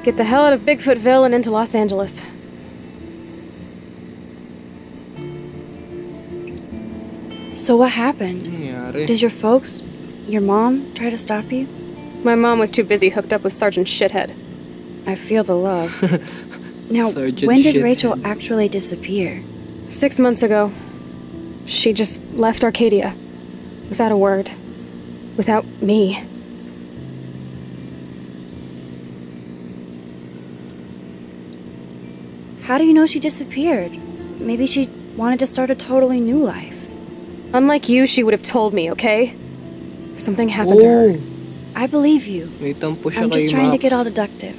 Get the hell out of Bigfootville and into Los Angeles. So what happened? Did your folks, your mom, try to stop you? My mom was too busy hooked up with Sergeant Shithead. I feel the love. Now, Sergeant when did Shithead. Rachel actually disappear? Six months ago. She just left Arcadia. Without a word. Without me. How do you know she disappeared? Maybe she wanted to start a totally new life. Unlike you, she would have told me, okay? Something happened oh. to her. I believe you. I'm just trying to get all deductive.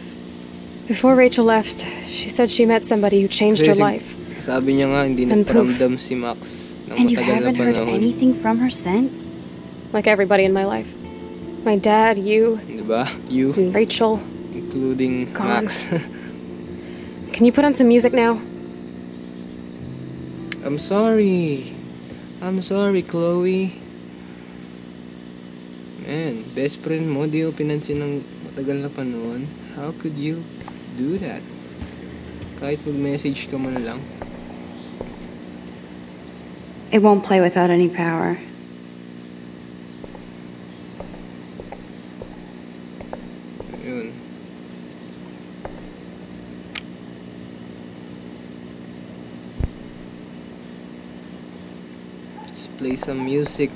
Before Rachel left, she said she met somebody who changed her life. Sabi niya nga, hindi nagparamdam si Max. And you haven't heard anything from her since? Like everybody in my life. My dad, you, diba? You, and Rachel, including gone. Max. Can you put on some music now? I'm sorry. I'm sorry, Chloe. Man, best friend mo, di ko pinansin ng matagal na panahon. How could you do that? Kahit mag-message ka man lang. It won't play without any power. Yun. Play some music.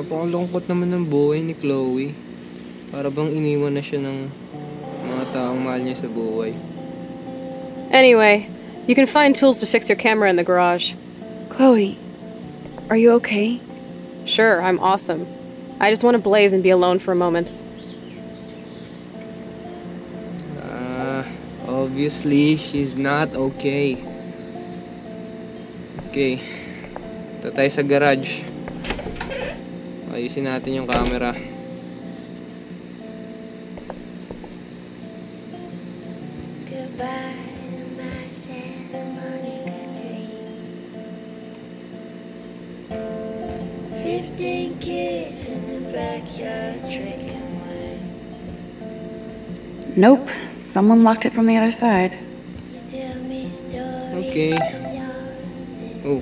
Napakalungkot naman ng buhay ni Chloe. Para bang iniwan na siya ng mga taong mahal niya sa buhay. Anyway, you can find tools to fix your camera in the garage. Chloe, are you okay? Sure, I'm awesome. I just want to blaze and be alone for a moment. Uh, obviously, she's not okay. Okay. Ito tayo sa garage. Ayusin natin yung camera. Nope, someone locked it from the other side. Okay. Oh.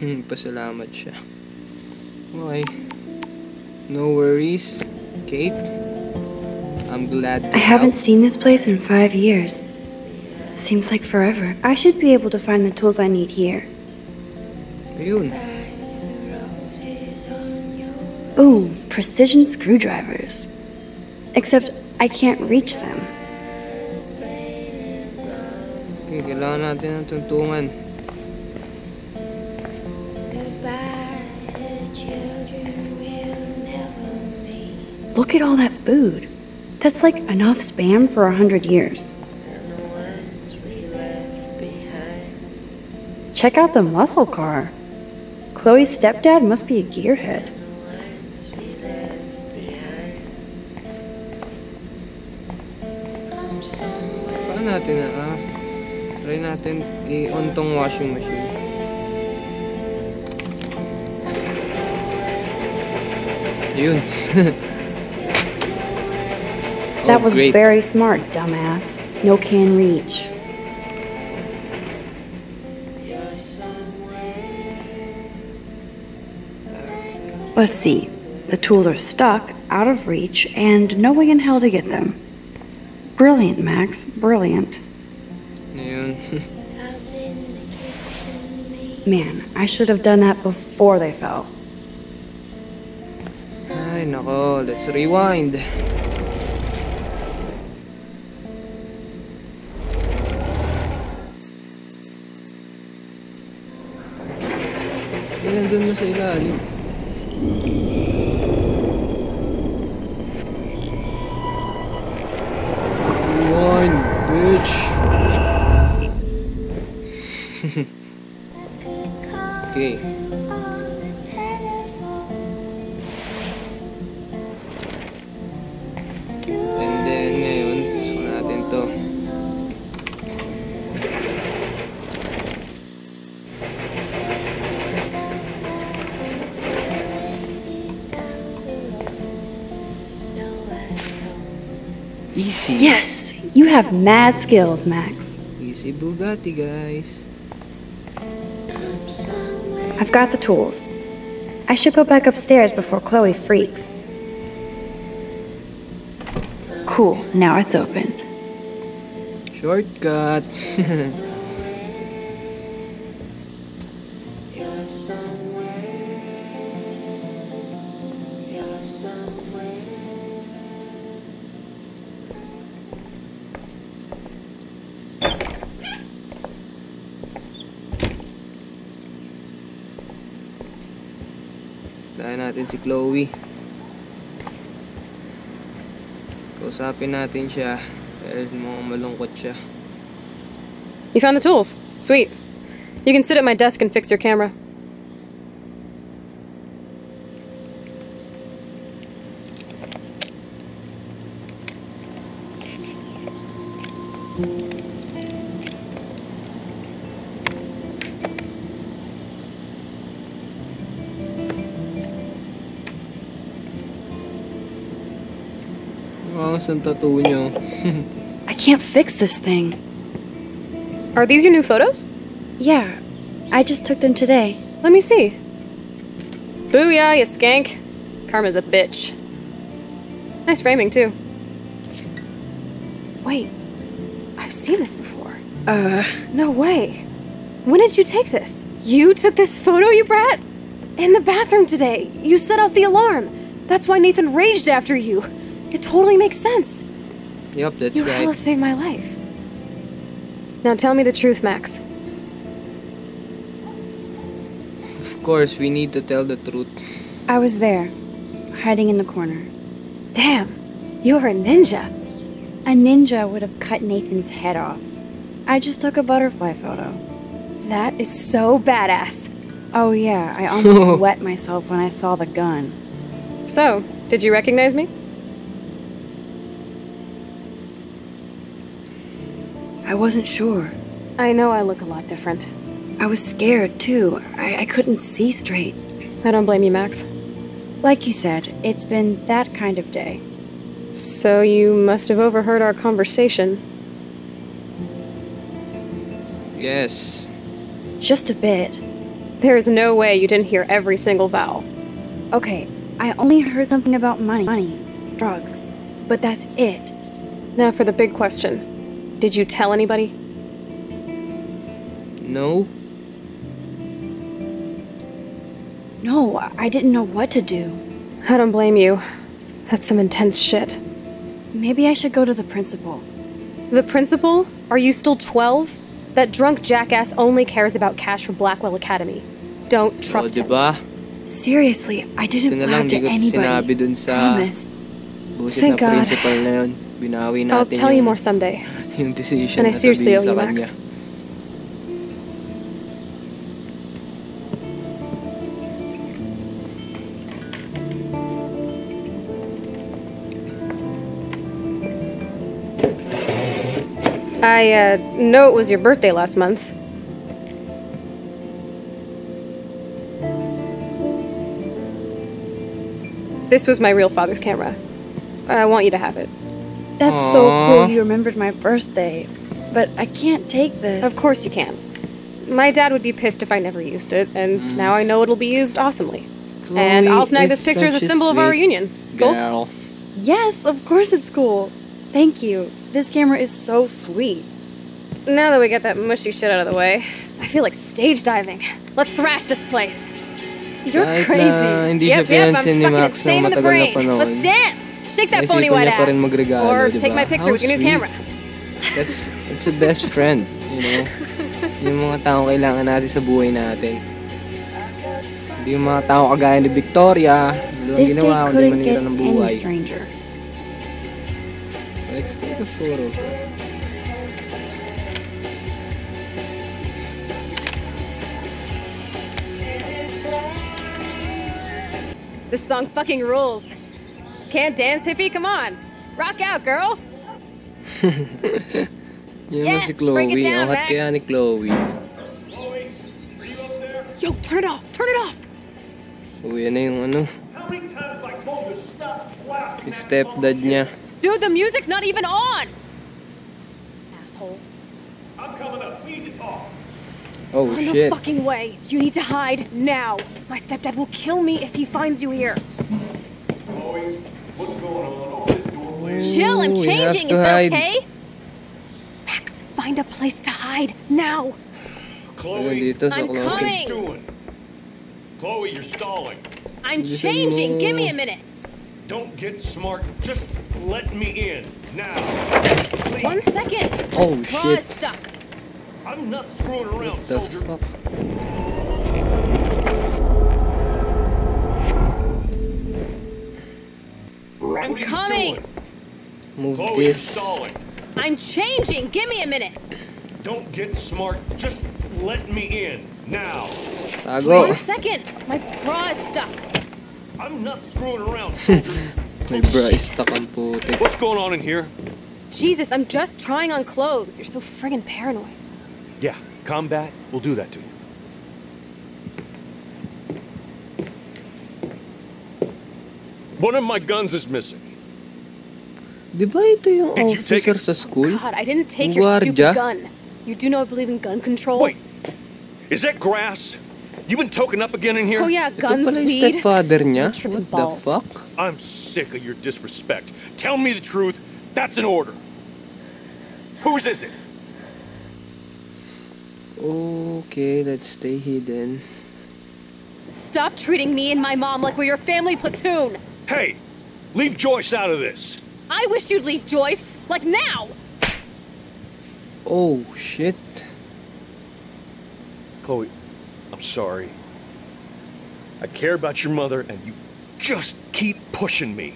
Hmm, pasalamat siya. Okay. No worries, Kate. I'm glad to I haven't help. seen this place in five years. Seems like forever. I should be able to find the tools I need here. Ayun. Ooh, precision screwdrivers. Except, I can't reach them. Okay, kailangan natin ang tuntungan. Look at all that food. That's like enough spam for a hundred years. Check out the muscle car. Chloe's stepdad must be a gearhead. Paano natin na ah? Try natin i-on tong washing machine. Yun. oh, that was great. Very smart, dumbass. No can reach. Let's see. The tools are stuck, out of reach, and no way in hell to get them. Brilliant, Max. Brilliant. Yeah. Man, I should have done that before they fell. Ay, nako. Let's rewind. Eh, nandun na sa ilalim. One, bitch! Okay. And then, ngayon, gusto natin to. Easy. Yes! You have mad skills, Max. Easy Bugatti, guys. I've got the tools. I should go back upstairs before Chloe freaks. Cool, now it's open. Shortcut. Natin si Chloe. Kausapin natin siya dahil mukhang malungkot siya. You found the tools. Sweet. You can sit at my desk and fix your camera. I can't fix this thing. Are these your new photos? Yeah, I just took them today. Let me see. Booyah, you skank. Karma's a bitch. Nice framing, too. Wait, I've seen this before. Uh, no way. When did you take this? You took this photo, you brat? In the bathroom today. You set off the alarm. That's why Nathan raged after you. It totally makes sense. Yep, that's right. You hella saved my life. Now tell me the truth, Max. Of course, we need to tell the truth. I was there, hiding in the corner. Damn, you're a ninja. A ninja would have cut Nathan's head off. I just took a butterfly photo. That is so badass. Oh yeah, I almost wet myself when I saw the gun. So, did you recognize me? I wasn't sure. I know I look a lot different. I was scared, too. I, I couldn't see straight. I don't blame you, Max. Like you said, it's been that kind of day. So you must have overheard our conversation. Yes. Just a bit. There's no way you didn't hear every single vowel. Okay, I only heard something about money, money, drugs, but that's it. Now for the big question. Did you tell anybody? No. No, I didn't know what to do. I don't blame you. That's some intense shit. Maybe I should go to the principal. The principal? Are you still twelve? That drunk jackass only cares about cash for Blackwell Academy. Don't trust oh, him. Diba? Seriously, I didn't lie to anybody. Promise. Thank God. Binawi natin I'll tell yung, you more someday. Yung decision and I seriously owe you, Max. I uh, know it was your birthday last month. This was my real father's camera. I want you to have it. That's aww. So cool you remembered my birthday, but I can't take this. Of course you can. My dad would be pissed if I never used it, and mm. now I know it'll be used awesomely. Chloe and I'll snag this picture as a symbol of our reunion. Cool? Yes, of course it's cool. Thank you. This camera is so sweet. Now that we got that mushy shit out of the way, I feel like stage diving. Let's thrash this place. You're right crazy. Na, hindi yep, yep, I'm fucking insane in the brain. Let's dance! Take that phony white ass, or take my picture with your new camera. That's that's the best friend, you know. Yung mga taong kailangan natin sa buhay natin. Hindi yung mga tao kagaya ni Victoria, doon ginawa, hindi manila ng buhay. Let's take a photo. This song fucking rules. Can't dance, hippie? Come on. Rock out, girl. Yun yes, si Chloe. Ang hot kaya ni Chloe. Yo, turn it off. Turn it off. Uy, yan na yung ano. Stepdad niya. Dude, the music's not even on. Asshole. I'm coming up. We need to talk. Oh, shit. No fucking way. You need to hide now. My stepdad will kill me if he finds you here. What's going on? Chill, I'm changing. Is that okay? Max, find a place to hide now. Chloe, I'm coming. Chloe, you're stalling. I'm changing. Give me a minute. Don't get smart. Just let me in now. Please. One second. Oh shit. Stuck. I'm not screwing around, soldier. I'm coming. Move this. I'm changing. Give me a minute. Don't get smart. Just let me in now. Tago. One second. My bra is stuck. I'm not screwing around, soldier. My bra is stuck on putik. What's going on in here? Jesus, I'm just trying on clothes. You're so friggin' paranoid. Yeah, combat will do that to you. One of my guns is missing. Diba ito yung officer sa school? God, I didn't take your stupid gun. You do know I believe in gun control. Wait, is that grass? You been token up again in here? Oh yeah, guns, weed. What the fuck? I'm sick of your disrespect. Tell me the truth. That's an order. Whose is it? Okay, let's stay hidden. Stop treating me and my mom like we're your family platoon. Hey, leave Joyce out of this. I wish you'd leave Joyce, like now. Oh shit. Chloe, I'm sorry. I care about your mother and you just keep pushing me.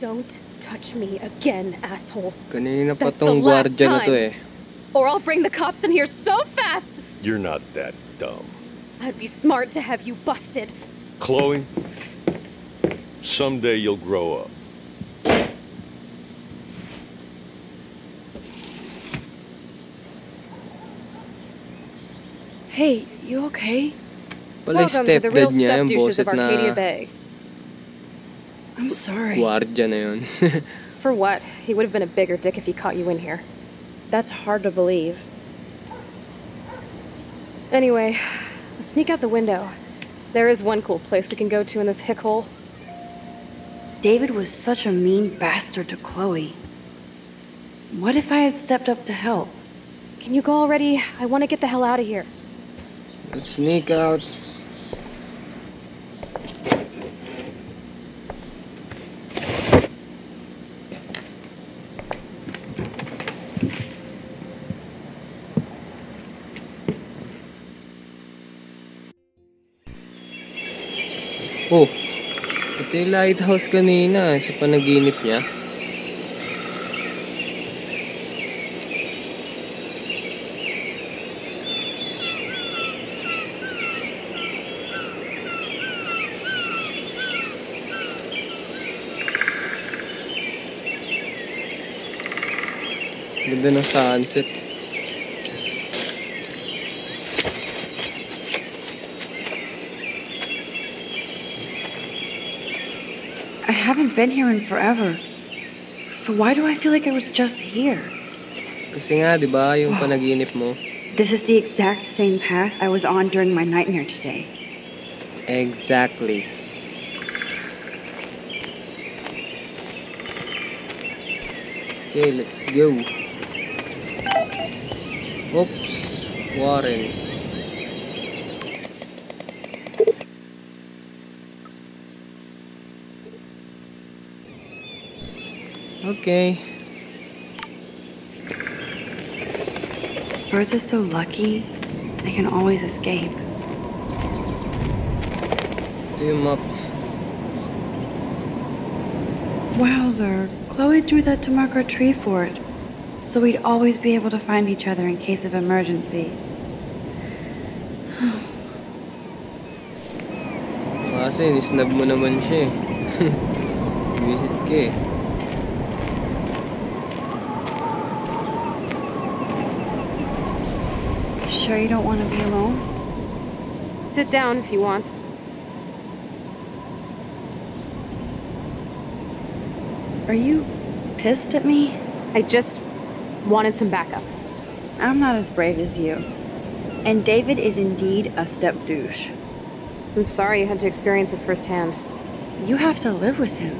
Don't touch me again, asshole. Kanina pa tong guardia na to eh. Or I'll bring the cops in here so fast! You're not that dumb. I'd be smart to have you busted. Chloe, someday you'll grow up. Hey, you okay? Welcome to the real step douches of Arcadia Bay. I'm sorry. Guardia na yun. For what? He would have been a bigger dick if he caught you in here. That's hard to believe. Anyway, let's sneak out the window. There is one cool place we can go to in this hick hole. David was such a mean bastard to Chloe. What if I had stepped up to help? Can you go already? I want to get the hell out of here. Let's sneak out. Oh, ito yung lighthouse kanina sa panaginip niya. Ganda ng sunset. I haven't been here in forever. So why do I feel like I was just here? Kasi nga, di ba, yung panaginip mo. This is the exact same path I was on during my nightmare today. Exactly. Okay, let's go. Oops, Warren. Okay. Birds are so lucky, they can always escape. few months. Wowzer, Chloe drew that to mark our tree fort, so we'd always be able to find each other in case of emergency. Kasi nisnab mo naman siya eh. Visit ka eh. You sure you don't want to be alone? Sit down if you want. Are you pissed at me? I just wanted some backup. I'm not as brave as you. And David is indeed a step douche. I'm sorry you had to experience it firsthand. You have to live with him.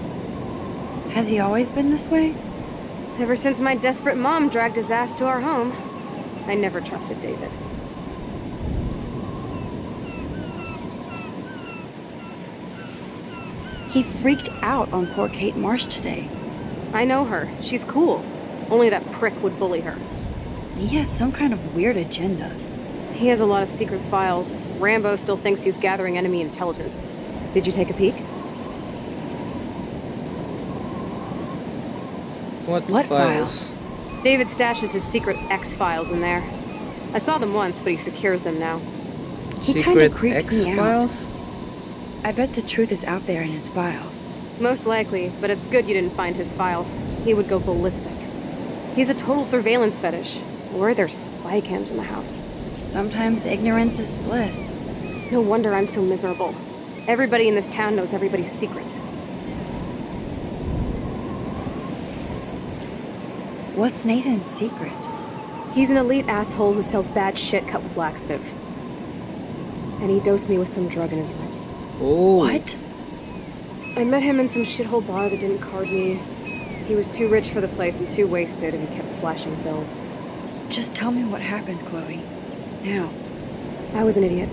Has he always been this way? Ever since my desperate mom dragged his ass to our home, I never trusted David. He freaked out on poor Kate Marsh today. I know her. She's cool. Only that prick would bully her. He has some kind of weird agenda. He has a lot of secret files. Rambo still thinks he's gathering enemy intelligence. Did you take a peek? What, what files? files? David stashes his secret X files in there. I saw them once, but he secures them now. He secret X files? I bet the truth is out there in his files. Most likely, but it's good you didn't find his files. He would go ballistic. He's a total surveillance fetish. Or are there spy cams in the house? Sometimes ignorance is bliss. No wonder I'm so miserable. Everybody in this town knows everybody's secrets. What's Nathan's secret? He's an elite asshole who sells bad shit cut with laxative. And he dosed me with some drug in his room. Oh. What? I met him in some shithole bar that didn't card me. He was too rich for the place and too wasted, and he kept flashing bills. Just tell me what happened, Chloe. Now. I was an idiot.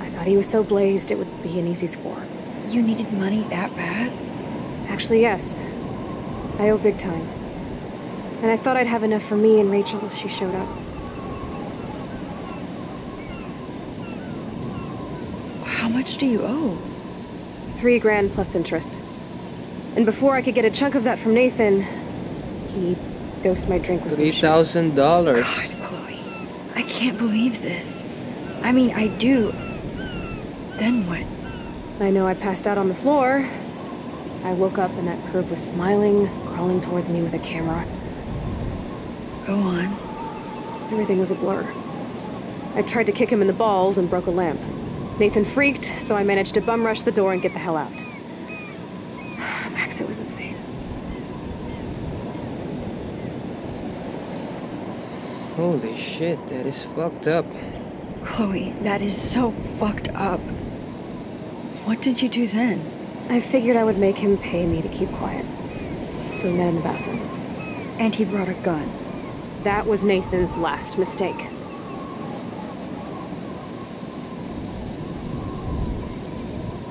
I thought he was so blazed it would be an easy score. You needed money that bad? Actually, yes. I owe big time. And I thought I'd have enough for me and Rachel if she showed up. How much do you owe? Three grand plus interest. And before I could get a chunk of that from Nathan, he dosed my drink with some shit. three thousand dollars. God, Chloe. I can't believe this. I mean, I do. Then what? I know I passed out on the floor. I woke up and that perv was smiling, crawling towards me with a camera. Go on. Everything was a blur. I tried to kick him in the balls and broke a lamp. Nathan freaked, so I managed to bum rush the door and get the hell out. Max, it was insane. Holy shit, that is fucked up. Chloe, that is so fucked up. What did you do then? I figured I would make him pay me to keep quiet. So we met in the bathroom. And he brought a gun. That was Nathan's last mistake.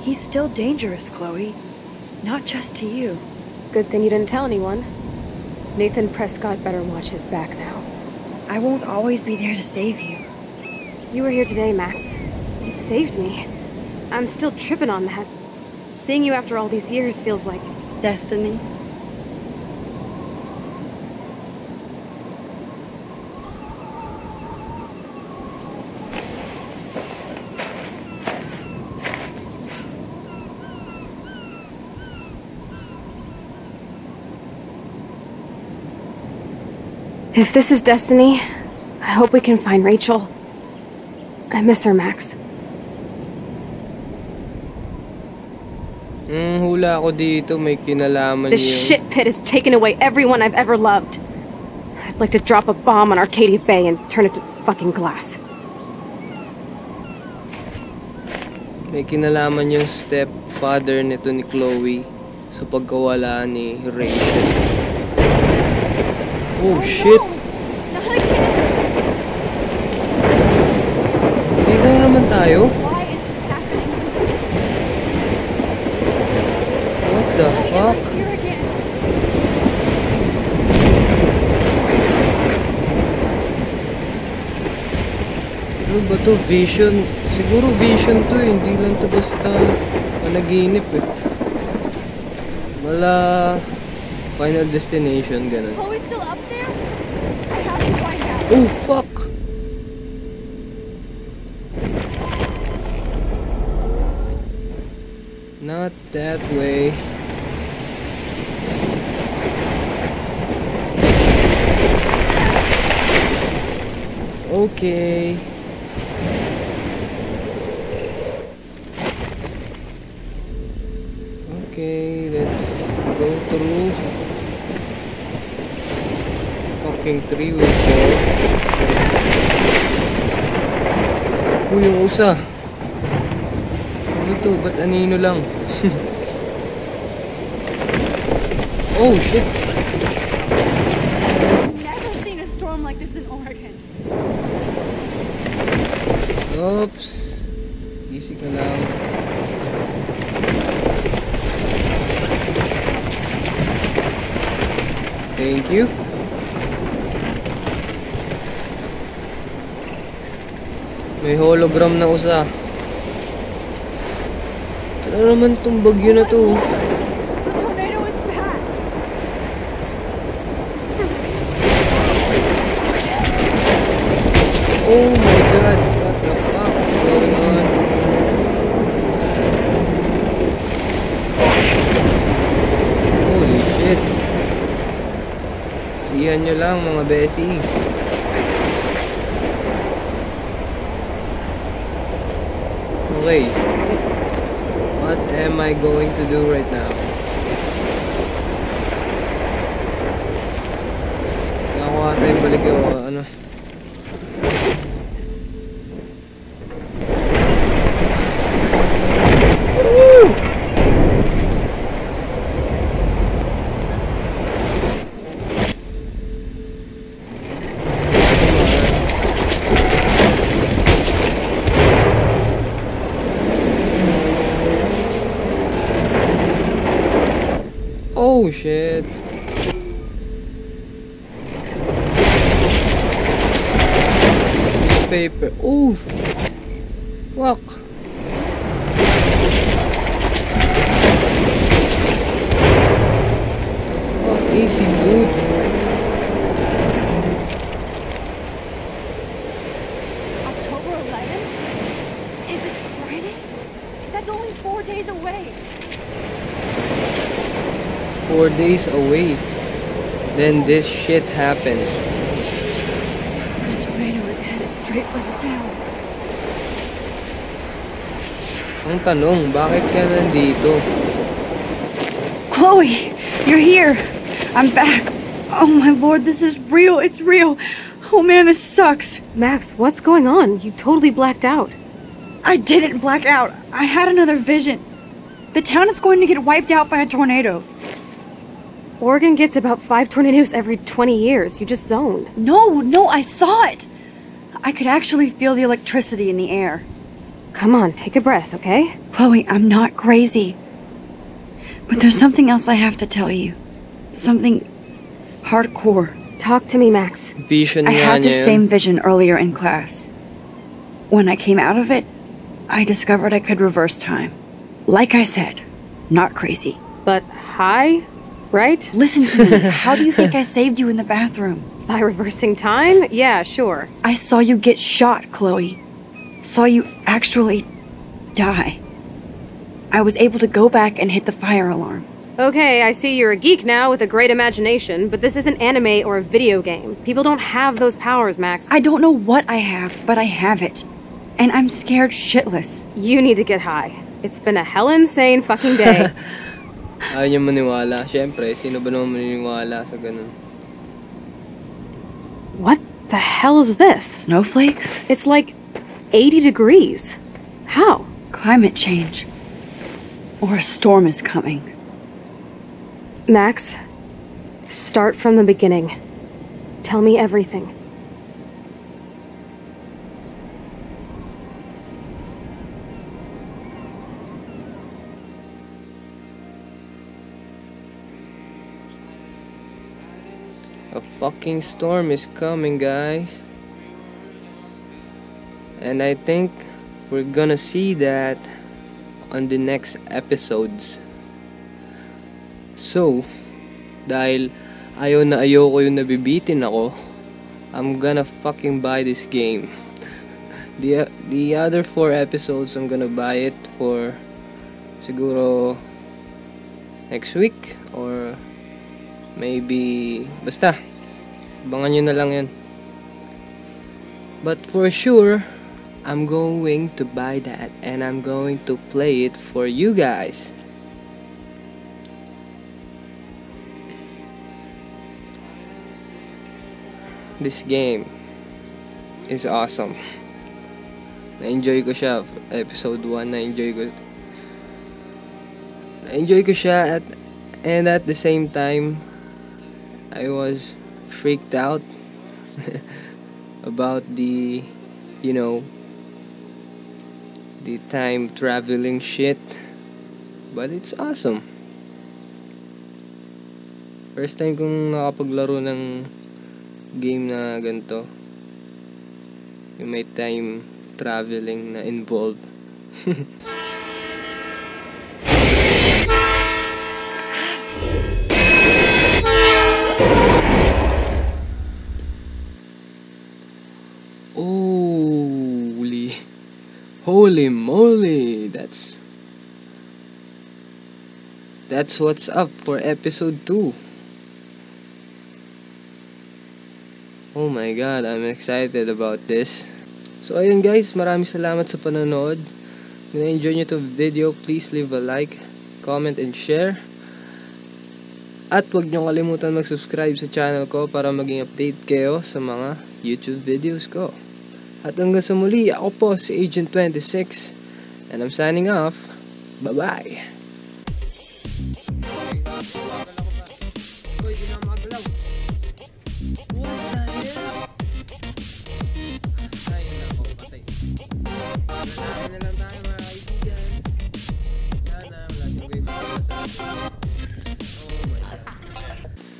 He's still dangerous, Chloe. Not just to you. Good thing you didn't tell anyone. Nathan Prescott better watch his back now. I won't always be there to save you. You were here today, Max. You saved me. I'm still tripping on that. Seeing you after all these years feels like... destiny. If this is destiny, I hope we can find Rachel. I miss her, Max. Mm, hula ako dito, may kinalaman niyo. This shit pit has taken away everyone I've ever loved. I'd like to drop a bomb on Arcadia Bay and turn it to fucking glass. May kinalaman yung stepfather nito ni Chloe sa pagkawala ni Rachel. Oh shit! Dito naman tayo? What the fuck? Ano Ano ba to? Vision? Siguro vision to eh. Hindi lang to basta panaginip eh. Mala... Final destination, ganun. Oh, fuck! Not that way. Okay. Okay, let's go through. Fucking tree will go. Uy, yung usa. Ano to? Ba't anino lang? Oh, shit! Oops! Gising na lang. Thank you. May hologram na usa. Tara naman tong bagyo na to. Nyo lang mga besi. Okay. What am I going to do right now? Ako ata yung balik yung ano. Oh shit. This paper. Oh. Walk. What the fuck is he doing? October eleventh? Is this Friday? That's only four days away. Four days away, then this shit happens. The tornado is headed straight for the town. Ang tanong, bakit ka nandito? Chloe, you're here. I'm back. Oh my lord, this is real. It's real. Oh man, this sucks. Max, what's going on? You totally blacked out. I didn't black out. I had another vision. The town is going to get wiped out by a tornado. Oregon gets about five tornadoes every twenty years. You just zoned. No, no, I saw it! I could actually feel the electricity in the air. Come on, take a breath, okay? Chloe, I'm not crazy. But there's something else I have to tell you. Something hardcore. Talk to me, Max. Vision. I had the same vision earlier in class. When I came out of it, I discovered I could reverse time. Like I said, not crazy. But high? Right? Listen to me. How do you think I saved you in the bathroom? By reversing time? Yeah, sure. I saw you get shot, Chloe. Saw you actually die. I was able to go back and hit the fire alarm. Okay, I see you're a geek now with a great imagination, but this isn't anime or a video game. People don't have those powers, Max. I don't know what I have, but I have it. And I'm scared shitless. You need to get high. It's been a hell-insane fucking day. Ayaw niya maniwala. Siyempre, sino ba naman maniniwala sa ganun? What the hell is this? Snowflakes? It's like eighty degrees. How? Climate change. Or a storm is coming. Max, start from the beginning. Tell me everything. A fucking storm is coming, guys. And I think we're gonna see that on the next episodes. So, dahil ayaw na ayaw ko yung nabibitin ako, I'm gonna fucking buy this game. The, the other four episodes, I'm gonna buy it for siguro next week or maybe basta abangan nyo na lang yun. But for sure I'm going to buy that and I'm going to play it for you guys. This game is awesome. Na-enjoy ko siya. Episode one, na-enjoy ko na-enjoy ko siya at and at the same time I was freaked out about the, you know, the time traveling shit, but it's awesome. First time kong nakapaglaro ng game na ganito, yung may time traveling na involved. Holy, holy moly, that's that's what's up for episode two. Oh my god, I'm excited about this. So ayun guys, maraming salamat sa panonood. Kung na-enjoy nyo itong video, please leave a like, comment, and share. At huwag nyo kalimutan mag-subscribe sa channel ko para maging update kayo sa mga YouTube videos ko. At hanggang sa muli, ako po si Agent twenty-six and I'm signing off. Bye-bye!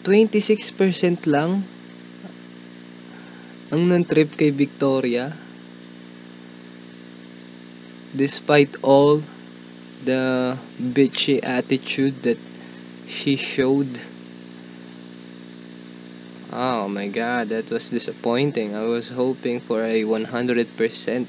twenty-six percent lang ang non-trip kay Victoria despite all the bitchy attitude that she showed. Oh my god, that was disappointing. I was hoping for a one hundred percent.